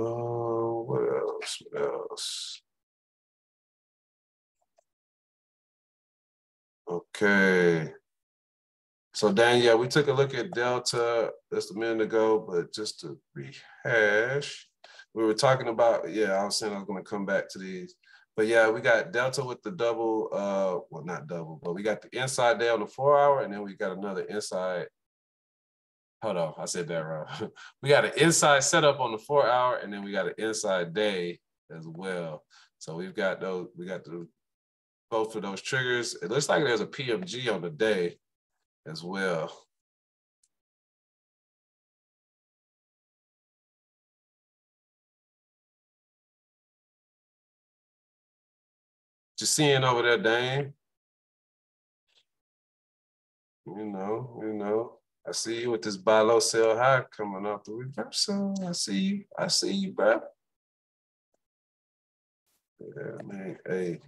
Oh, uh, what else? What else? Okay. So, Dan, yeah, we took a look at Delta just a minute ago, but just to rehash, we were talking about, yeah, I was saying I was going to come back to these. But, yeah, we got Delta with the double, uh, well, not double, but we got the inside day on the four hour, and then we got another inside. Hold on, I said that wrong. We got an inside setup on the four hour, and then we got an inside day as well. So we've got those, we got the, both of those triggers. It looks like there's a P M G on the day as well. Just seeing over there, Dane. You know, you know. I see you with this buy low, sell high coming off the reversal. I see you. I see you, bro. Yeah, man. Hey,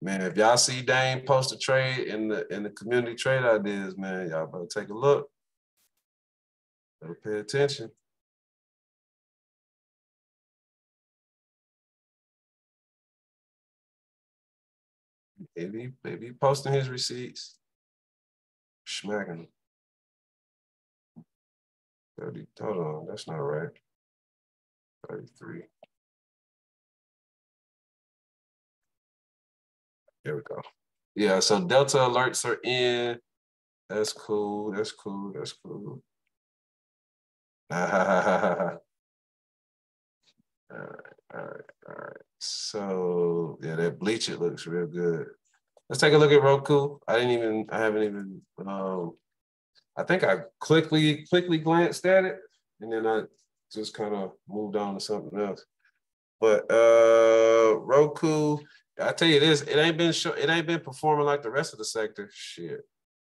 man. If y'all see Dane post a trade in the in the community trade ideas, man, y'all better take a look. Better pay attention. Maybe, maybe posting his receipts. Smacking. thirty, hold on, that's not right. thirty-three. There we go. Yeah, so Delta alerts are in. That's cool, that's cool, that's cool. Ah, ha, ha, ha, ha, ha. All right, all right, all right. So yeah, that bleach, it looks real good. Let's take a look at Roku. I didn't even, I haven't even, um, I think I quickly, quickly glanced at it and then I just kind of moved on to something else. But uh, Roku, I tell you this, it ain't been show, it ain't been performing like the rest of the sector. Shit,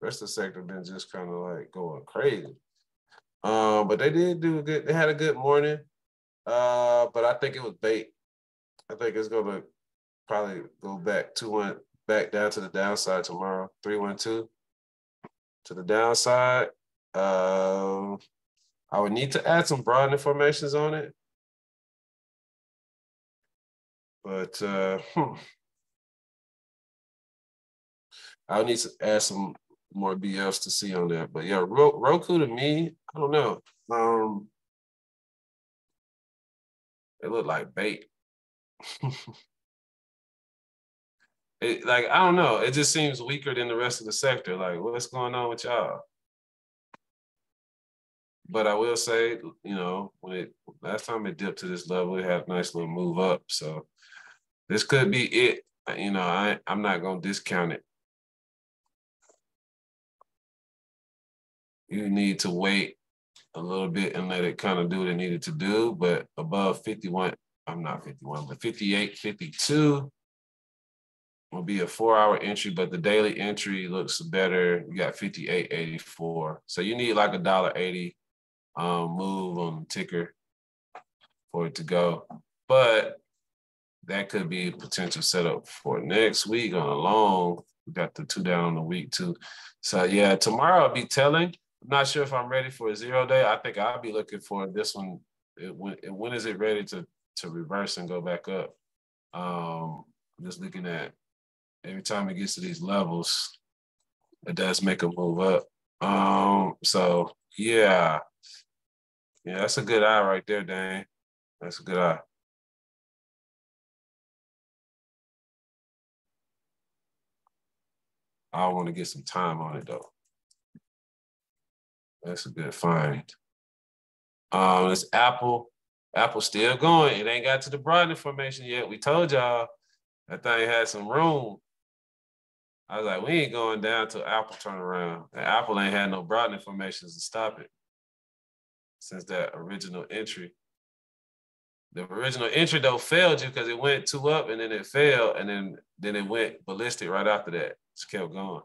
the rest of the sector been just kind of like going crazy. Uh, but they did do a good, they had a good morning. Uh, but I think it was bait. I think it's gonna probably go back two one back down to the downside tomorrow. Three one two to the downside. Um, I would need to add some broadening formations on it. But uh, hmm. I'll need to add some more B Fs to see on that. But yeah, Roku to me, I don't know. Um, it looked like bait. It, like, I don't know. It just seems weaker than the rest of the sector. Like, what's going on with y'all? But I will say, you know, when it last time it dipped to this level, it had a nice little move up. So this could be it. You know, I, I'm not going to discount it. You need to wait a little bit and let it kind of do what it needed to do. But above fifty-one, I'm not fifty-one, but fifty-eight, fifty-two will be a four-hour entry, but the daily entry looks better. You got fifty-eight eighty-four. So you need like a one dollar eighty um, move on the ticker for it to go. But that could be a potential setup for next week on a long. We got the two down on the week too. So yeah, tomorrow I'll be telling. I'm not sure if I'm ready for a zero day. I think I'll be looking for this one. It, when, when is it ready to to reverse and go back up? Um, I'm just looking at every time it gets to these levels, it does make a move up. Um, so yeah, yeah, that's a good eye right there, Dane. That's a good eye. I want to get some time on it though. That's a good find. Um, it's Apple. Apple's still going. It ain't got to the broadening formation yet. We told y'all that thing had some room. I was like, we ain't going down till Apple turn around. And Apple ain't had no broadening formations to stop it since that original entry. The original entry though failed you because it went two up and then it fell and then, then it went ballistic right after that. Just kept going.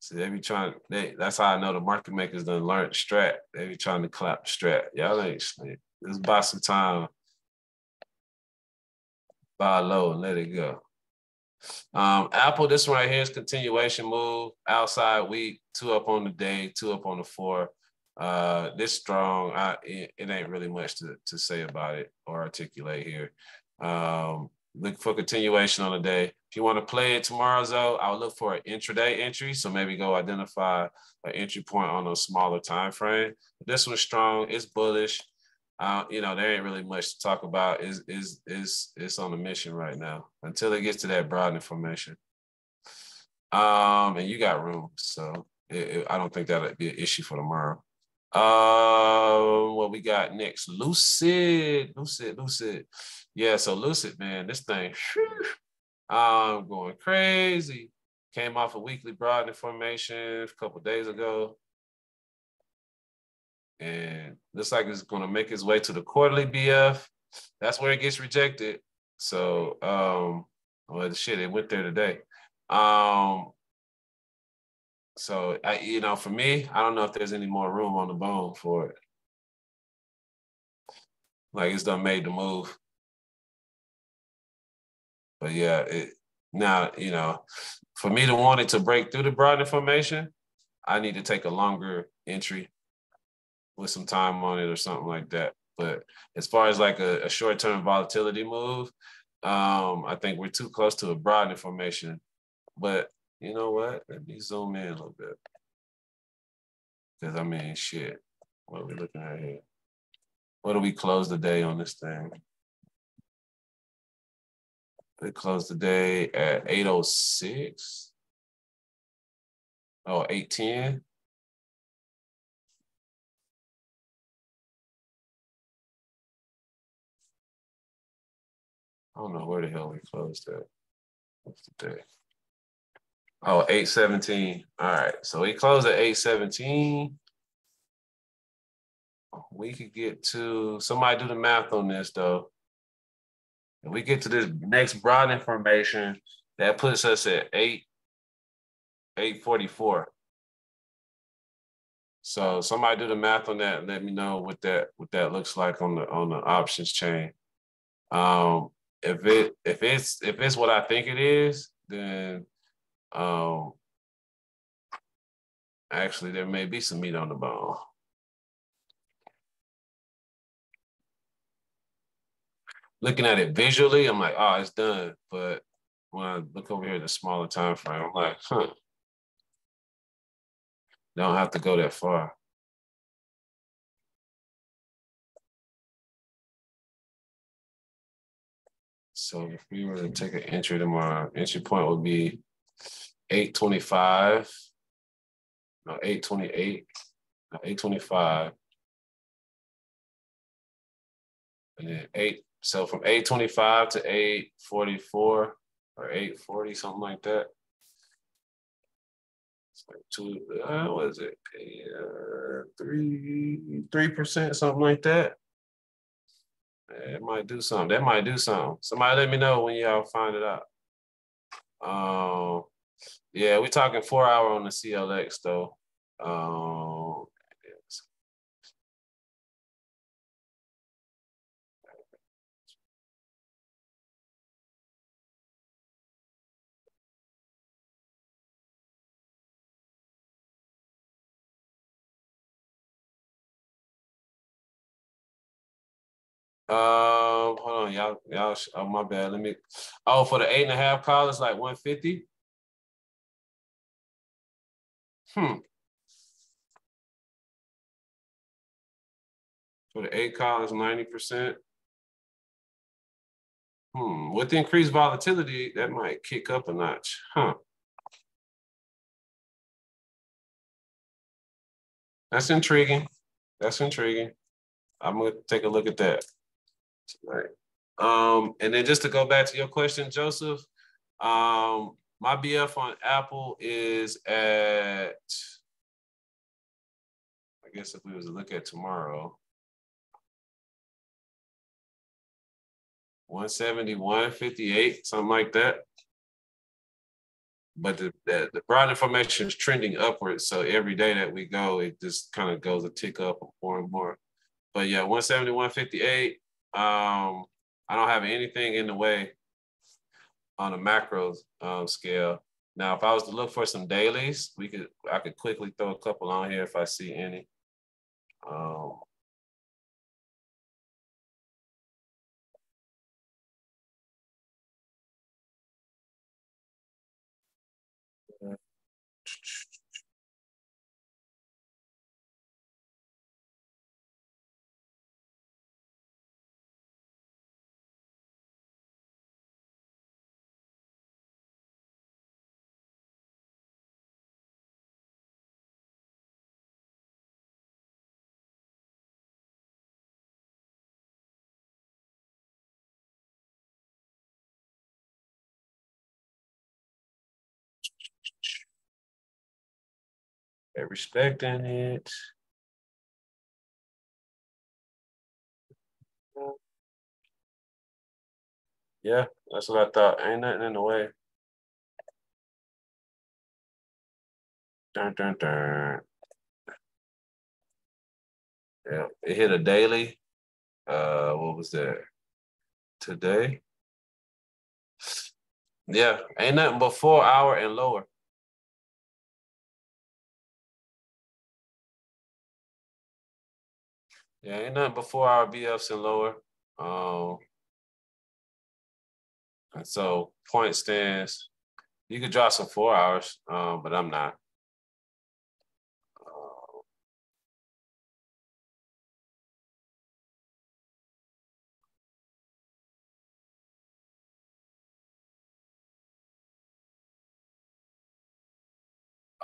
So they be trying, they, that's how I know the market makers done learned strat. They be trying to clap strat. Y'all ain't sleep. Let's buy some time, buy low and let it go. Um, Apple, this one right here is continuation move, outside week, two up on the day, two up on the four. Uh, this strong, I, it, it ain't really much to, to say about it or articulate here. Um, look for continuation on the day. If you want to play it tomorrow, though, I would look for an intraday entry. So maybe go identify an entry point on a smaller time frame. This one's strong, it's bullish. Uh, you know, there ain't really much to talk about. Is is is it's on a mission right now until it gets to that broadening formation. Um, and you got room, so it, it, I don't think that'll be an issue for tomorrow. Uh, what we got next? Lucid, Lucid, Lucid. Yeah, so Lucid, man, this thing, whew, I'm going crazy. Came off a weekly broadening formation a couple days ago. And looks like it's going to make its way to the quarterly B F. That's where it gets rejected. So, um, well, shit, it went there today. Um, so, I, you know, for me, I don't know if there's any more room on the bone for it. Like, it's done made the move. But, yeah, it now, you know, for me to want it to break through the broadening formation, I need to take a longer entry with some time on it or something like that. But as far as like a, a short-term volatility move, um, I think we're too close to a broadening formation. But you know what? Let me zoom in a little bit. Because I mean, shit, What are we looking at here? What do we close the day on this thing? They closed the day at eight oh six. Oh, eight ten. I don't know where the hell we closed at. What's the day? Oh, eight seventeen. All right. So we closed at eight seventeen. We could get to, somebody do the math on this though. If we get to this next broad information, that puts us at eight forty-four. So somebody do the math on that and let me know what that what that looks like on the on the options chain. Um, if it if it's if it's what I think it is, then um, actually there may be some meat on the bone. Looking at it visually, I'm like, oh, it's done. But when I look over here at the smaller time frame, I'm like, huh. Don't have to go that far. So if we were to take an entry tomorrow, entry point would be eight twenty-five, no, eight twenty-eight, no, eight twenty-five. And then eight. So from eight twenty-five to eight forty-four or eight forty, something like that. It's like two, uh, what is it? Uh, three, three percent, something like that. It might do something. That might do something. Somebody let me know when y'all find it out. Um, yeah, we're talking four hour on the C L X though. Um, Um, hold on, y'all, y'all, oh, my bad, let me, oh, for the eight and a half call, it's like one fifty? Hmm. For the eight call, it's ninety percent. Hmm, with the increased volatility, that might kick up a notch, huh? That's intriguing, that's intriguing. I'm gonna take a look at that. All right. Um, and then just to go back to your question, Joseph, um, my B F on Apple is at, I guess if we was to look at tomorrow, one seventy-one fifty-eight, something like that. But the, the, the broad information is trending upwards. So every day that we go, it just kind of goes a tick up more and more. But yeah, one seventy-one fifty-eight. Um, I don't have anything in the way on a macro um, scale. Now, if I was to look for some dailies, we could I could quickly throw a couple on here if I see any. Um, Respecting it. Yeah, that's what I thought. Ain't nothing in the way. Dun, dun, dun. Yeah, it hit a daily. Uh, what was that? Today? Yeah, ain't nothing but four hour and lower. Yeah, ain't nothing before our B Fs and lower. Um, and so point stands. You could draw some four hours, um, but I'm not.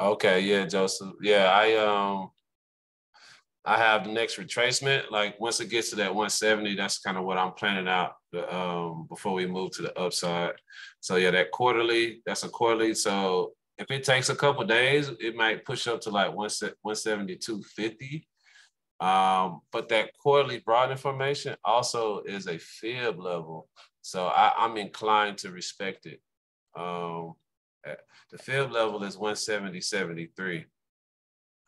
Okay, yeah, Joseph. Yeah, I um I have the next retracement. Like once it gets to that one seventy, that's kind of what I'm planning out the, um before we move to the upside. So yeah, that quarterly, that's a quarterly. So if it takes a couple of days, it might push up to like one seventy-two fifty. Um, but that quarterly broad information also is a fib level. So I, I'm inclined to respect it. Um, the fib level is one seventy seventy-three.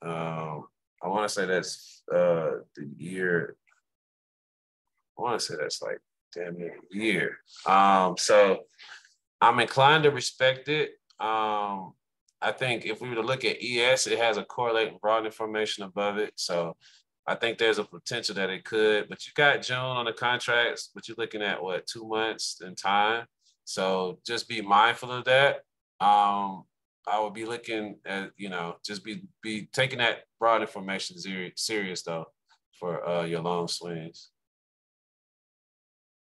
Um, I want to say that's uh, the year. I want to say that's like damn near a year. Um, so I'm inclined to respect it. Um, I think if we were to look at E S, it has a correlating broad information above it. So I think there's a potential that it could, but you got June on the contracts, but you're looking at what, two months in time. So just be mindful of that. Um, I would be looking at, you know, just be, be taking that broad information serious though for uh, your long swings.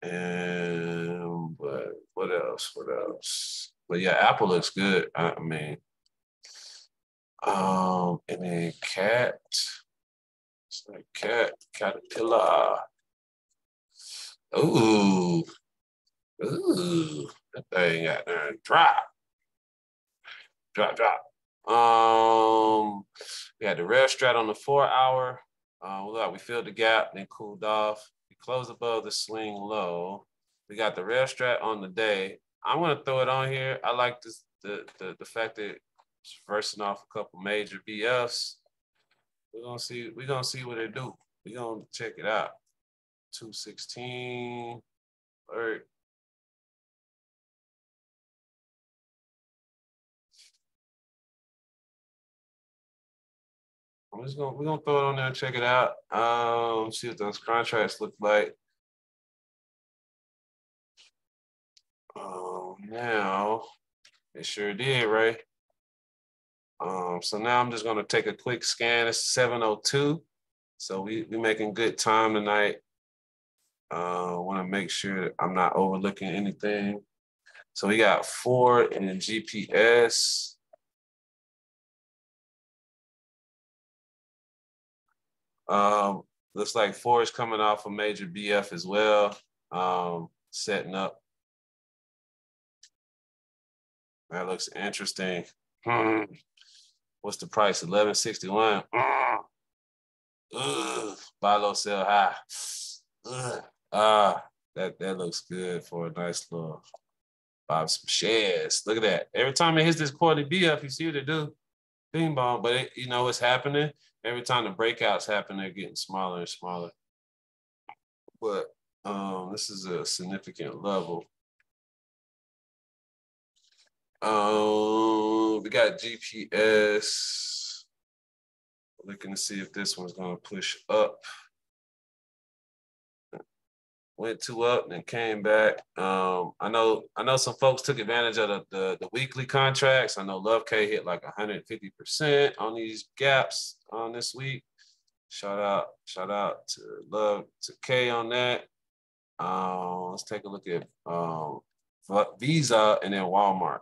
And but what else, what else? But yeah, Apple looks good. I mean, um, and then C A T, it's like C A T, Caterpillar. Ooh, ooh, that thing got there. Drop, drop, drop. Um, we had the rev strat on the four hour. Uh, we like we filled the gap, then cooled off. We closed above the swing low. We got the rev strat on the day. I'm gonna throw it on here. I like this, the, the, the fact that it's versing off a couple major B Fs. We're gonna see, we're gonna see what it do. We're gonna check it out. two sixteen, alert. I'm just gonna, we're gonna throw it on there and check it out. Um, see what those contracts look like. Um, now, it sure did, right? Um, so now I'm just gonna take a quick scan. It's seven oh two. So we, we making good time tonight. Uh, wanna make sure that I'm not overlooking anything. So we got four in the G P S. Um, looks like four is coming off a major B F as well. Um, setting up. That looks interesting. Mm. What's the price? eleven sixty-one. Mm. Ugh. Buy low, sell high. Ugh. Ah, that, that looks good for a nice little buy some shares. Look at that. Every time it hits this quarterly B F, you see what it do. Bing bong. But it, you know what's happening? Every time the breakouts happen, they're getting smaller and smaller. But um, this is a significant level. Um, we got G P S. Looking to see if this one's gonna push up. Went two up, then came back. Um, I know, I know some folks took advantage of the the, the weekly contracts. I know Love K hit like one hundred fifty percent on these gaps on this week. Shout out, shout out to Love to K on that. Um, let's take a look at um Visa and then Walmart.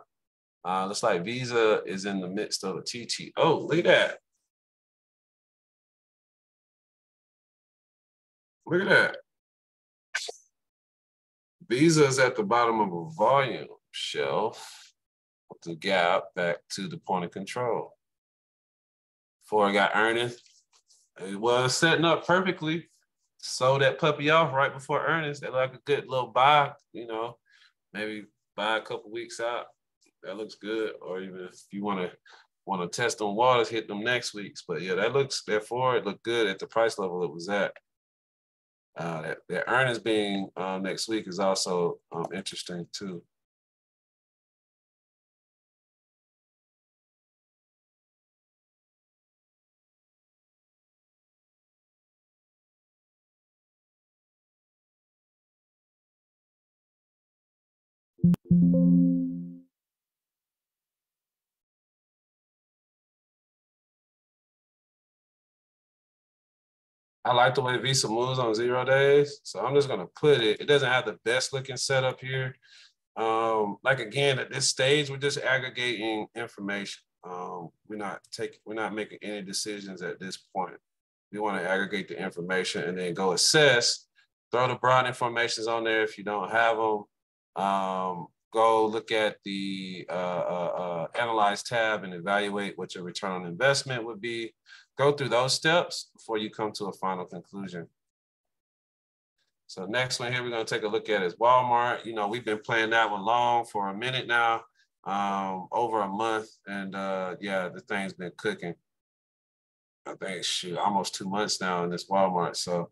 Uh, looks like Visa is in the midst of a T T O. Oh, look at that. Look at that. Visa is at the bottom of a volume shelf with the gap back to the point of control. Before it got earnings, it was setting up perfectly. Sold that puppy off right before earnings. They like a good little buy, you know, maybe buy a couple weeks out. That looks good. Or even if you want to want to test on waters, hit them next week's. But yeah, that looks, therefore, it looked good at the price level it was at. Uh, that, that earnings being um, next week is also um, interesting too. I like the way Visa moves on zero days. So I'm just gonna put it, it doesn't have the best looking setup here. Um, like again, at this stage, we're just aggregating information. Um, we're not taking, we're not making any decisions at this point. We want to aggregate the information and then go assess, throw the broad informations on there if you don't have them. Um, go look at the uh, uh, uh, analyze tab and evaluate what your return on investment would be. Go through those steps before you come to a final conclusion. So next one here we're going to take a look at is Walmart. You know, we've been playing that one long for a minute now, um, over a month. And uh, yeah, the thing's been cooking. I think, shoot, almost two months now in this Walmart. So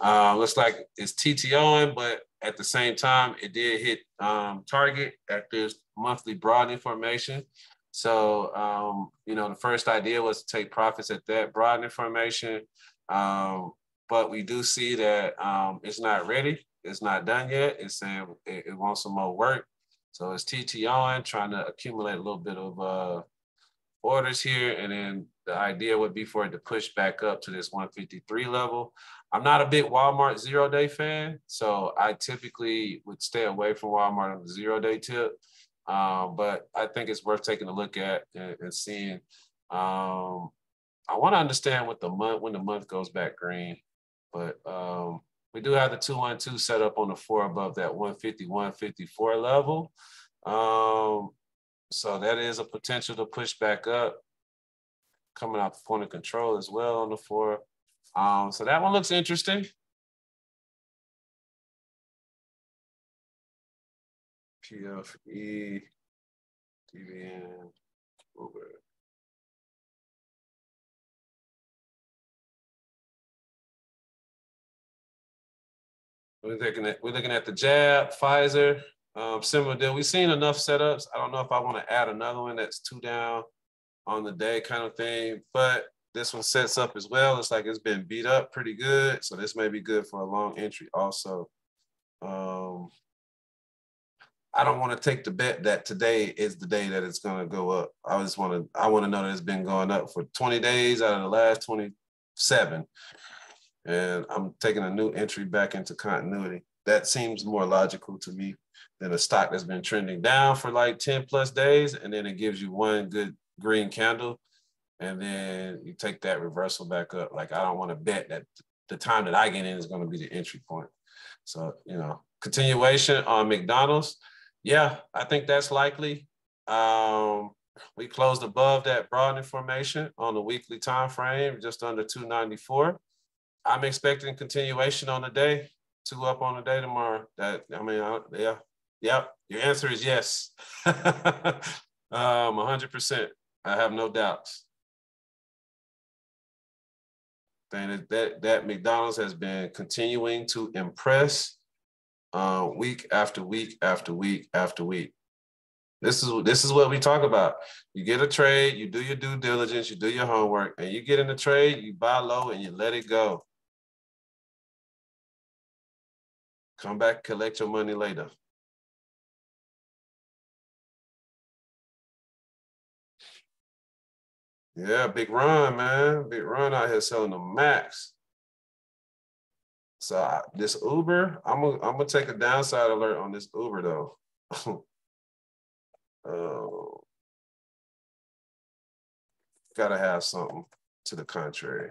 uh, looks like it's T T O'ing, but at the same time, it did hit um, target at this monthly broad information. So, um, you know, the first idea was to take profits at that broad information. Um, But we do see that um, it's not ready. It's not done yet. It's saying it, it wants some more work. So it's T T O'ing, trying to accumulate a little bit of uh, orders here. And then the idea would be for it to push back up to this one fifty-three level. I'm not a big Walmart zero day fan. So I typically would stay away from Walmart on the zero day tip. Um, but I think it's worth taking a look at and, and seeing. Um, I want to understand what the month, when the month goes back green. But um, we do have the two one two set up on the four above that one fifty, one fifty-four level. Um, so that is a potential to push back up. Coming out the point of control as well on the four. Um, so that one looks interesting. P F E, D V N, Uber. We're looking at, we're looking at the jab, Pfizer, um, similar deal. We've seen enough setups. I don't know if I want to add another one that's two down on the day kind of thing, but this one sets up as well. It's like it's been beat up pretty good. So this may be good for a long entry also. Um, I don't want to take the bet that today is the day that it's going to go up. I just want to, I want to know that it's been going up for twenty days out of the last twenty-seven. And I'm taking a new entry back into continuity. That seems more logical to me than a stock that's been trending down for like ten plus days. And then it gives you one good green candle. And then you take that reversal back up. Like, I don't want to bet that the time that I get in is going to be the entry point. So, you know, continuation on McDonald's. Yeah, I think that's likely. Um, we closed above that broad information on the weekly time frame, just under two ninety-four. I'm expecting continuation on the day, two up on the day tomorrow. That I mean, I, yeah, yep. Your answer is yes. um, one hundred percent. I have no doubts. And that that McDonald's has been continuing to impress uh, week after week after week after week. This is this is what we talk about. You get a trade, you do your due diligence, you do your homework, and you get in the trade, you buy low, and you let it go. Come back, collect your money later. Yeah, big run, man. Big run out here selling the max. So I, this Uber, I'm gonna I'm gonna take a downside alert on this Uber though. Oh, gotta have something to the contrary.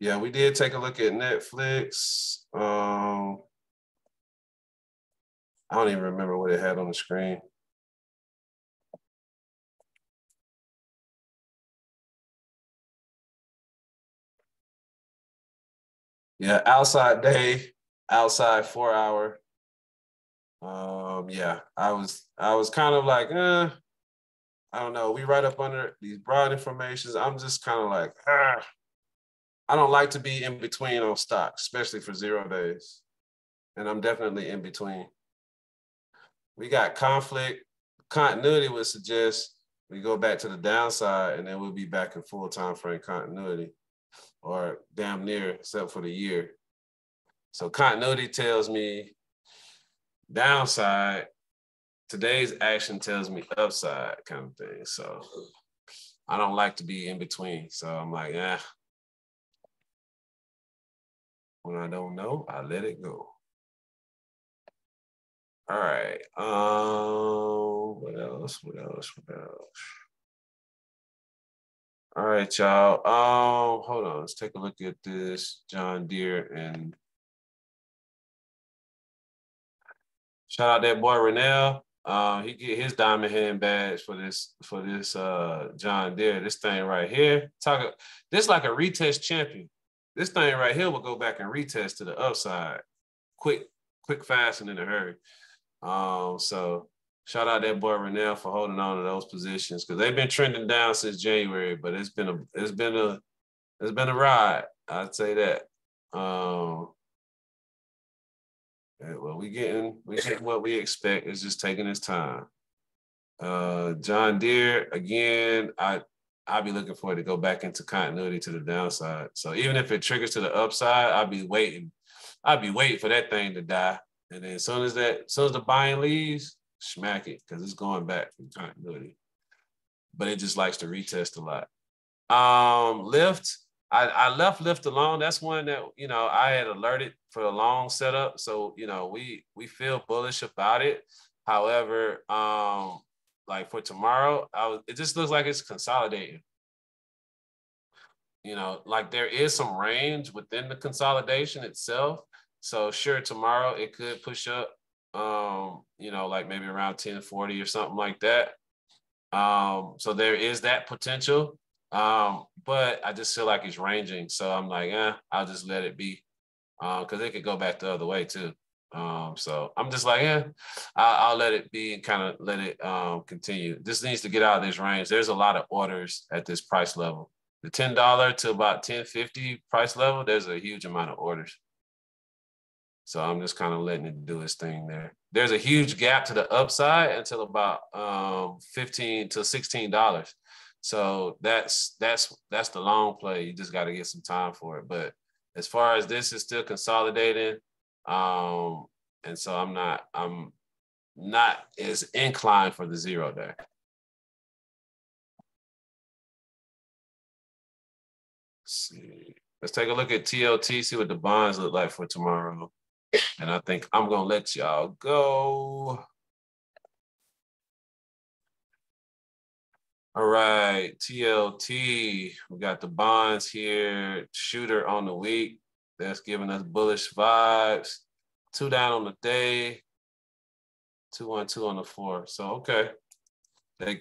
Yeah, we did take a look at Netflix. Um, I don't even remember what it had on the screen. Yeah, outside day, outside four hour. Um, yeah, I was I was kind of like, eh, I don't know. We right up under these broad informations. I'm just kind of like, ah, I don't like to be in between on stocks, especially for zero days. And I'm definitely in between. We got conflict. Continuity would suggest we go back to the downside, and then we'll be back in full time frame continuity, or damn near, except for the year. So continuity tells me downside. Today's action tells me upside kind of thing. So I don't like to be in between. So I'm like, yeah. When I don't know, I let it go. All right. Um, what else? What else? What else? All right, y'all. Um, hold on. Let's take a look at this John Deere and shout out that boy Renell. Uh, he get his diamond hand badge for this for this uh, John Deere. This thing right here. Talk. This like a retest champion. This thing right here will go back and retest to the upside. Quick, quick, fast, and in a hurry. Um, so shout out that boy Renell for holding on to those positions because they've been trending down since January, but it's been a it's been a it's been a ride. I'd say that. Um, well, we getting we getting what we expect. It's just taking its time. Uh, John Deere again. I I'll be looking for it to go back into continuity to the downside. So even if it triggers to the upside, I'll be waiting. I'll be waiting for that thing to die. And then as soon as that, as soon as the buying leaves, smack it because it's going back from continuity. But it just likes to retest a lot. Um, Lyft, I, I left Lyft alone. That's one that, you know, I had alerted for a long setup. So, you know, we we feel bullish about it. However, um, like for tomorrow, I was, it just looks like it's consolidating. You know, like there is some range within the consolidation itself. So sure, tomorrow it could push up, um, you know, like maybe around ten forty or something like that. Um, so there is that potential, um, but I just feel like it's ranging. So I'm like, eh, I'll just let it be because uh, it could go back the other way too. Um, so I'm just like, yeah, I'll, I'll let it be and kind of let it um, continue. This needs to get out of this range. There's a lot of orders at this price level. The ten dollar to about ten fifty price level, there's a huge amount of orders. So I'm just kind of letting it do its thing there. There's a huge gap to the upside until about um, fifteen to sixteen dollars. So that's that's that's the long play. You just got to get some time for it. But as far as this is still consolidating, um, and so I'm not I'm not as inclined for the zero there. Let's see. Let's take a look at T L T, see what the bonds look like for tomorrow. And I think I'm going to let y'all go. All right, T L T. We got the bonds here. Shooter on the week. That's giving us bullish vibes. Two down on the day. Two on two on the floor. So, okay. That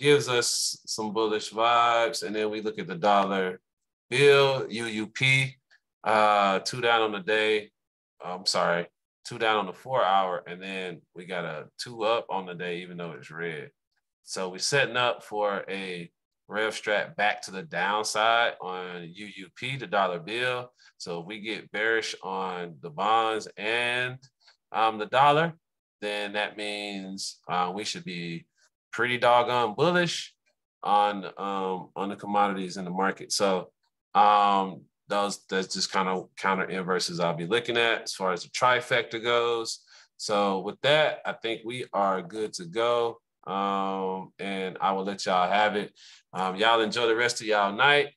gives us some bullish vibes. And then we look at the dollar. Bill, U U P, uh, two down on the day. I'm sorry, two down on the four hour. And then we got a two up on the day, even though it's red. So we're setting up for a rev strat back to the downside on U U P, the dollar bill. So if we get bearish on the bonds and um, the dollar, then that means uh, we should be pretty doggone bullish on, um, on the commodities in the market. So Um, those that's just kind of counter inverses I'll be looking at as far as the trifecta goes. So with that, I think we are good to go. Um, and I will let y'all have it. Um, y'all enjoy the rest of y'all night.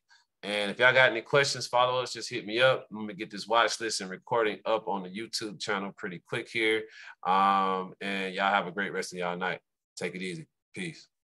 And if y'all got any questions, follow us, just hit me up. I'm gonna get this watch list and recording up on the YouTube channel pretty quick here. Um, and y'all have a great rest of y'all night. Take it easy. Peace.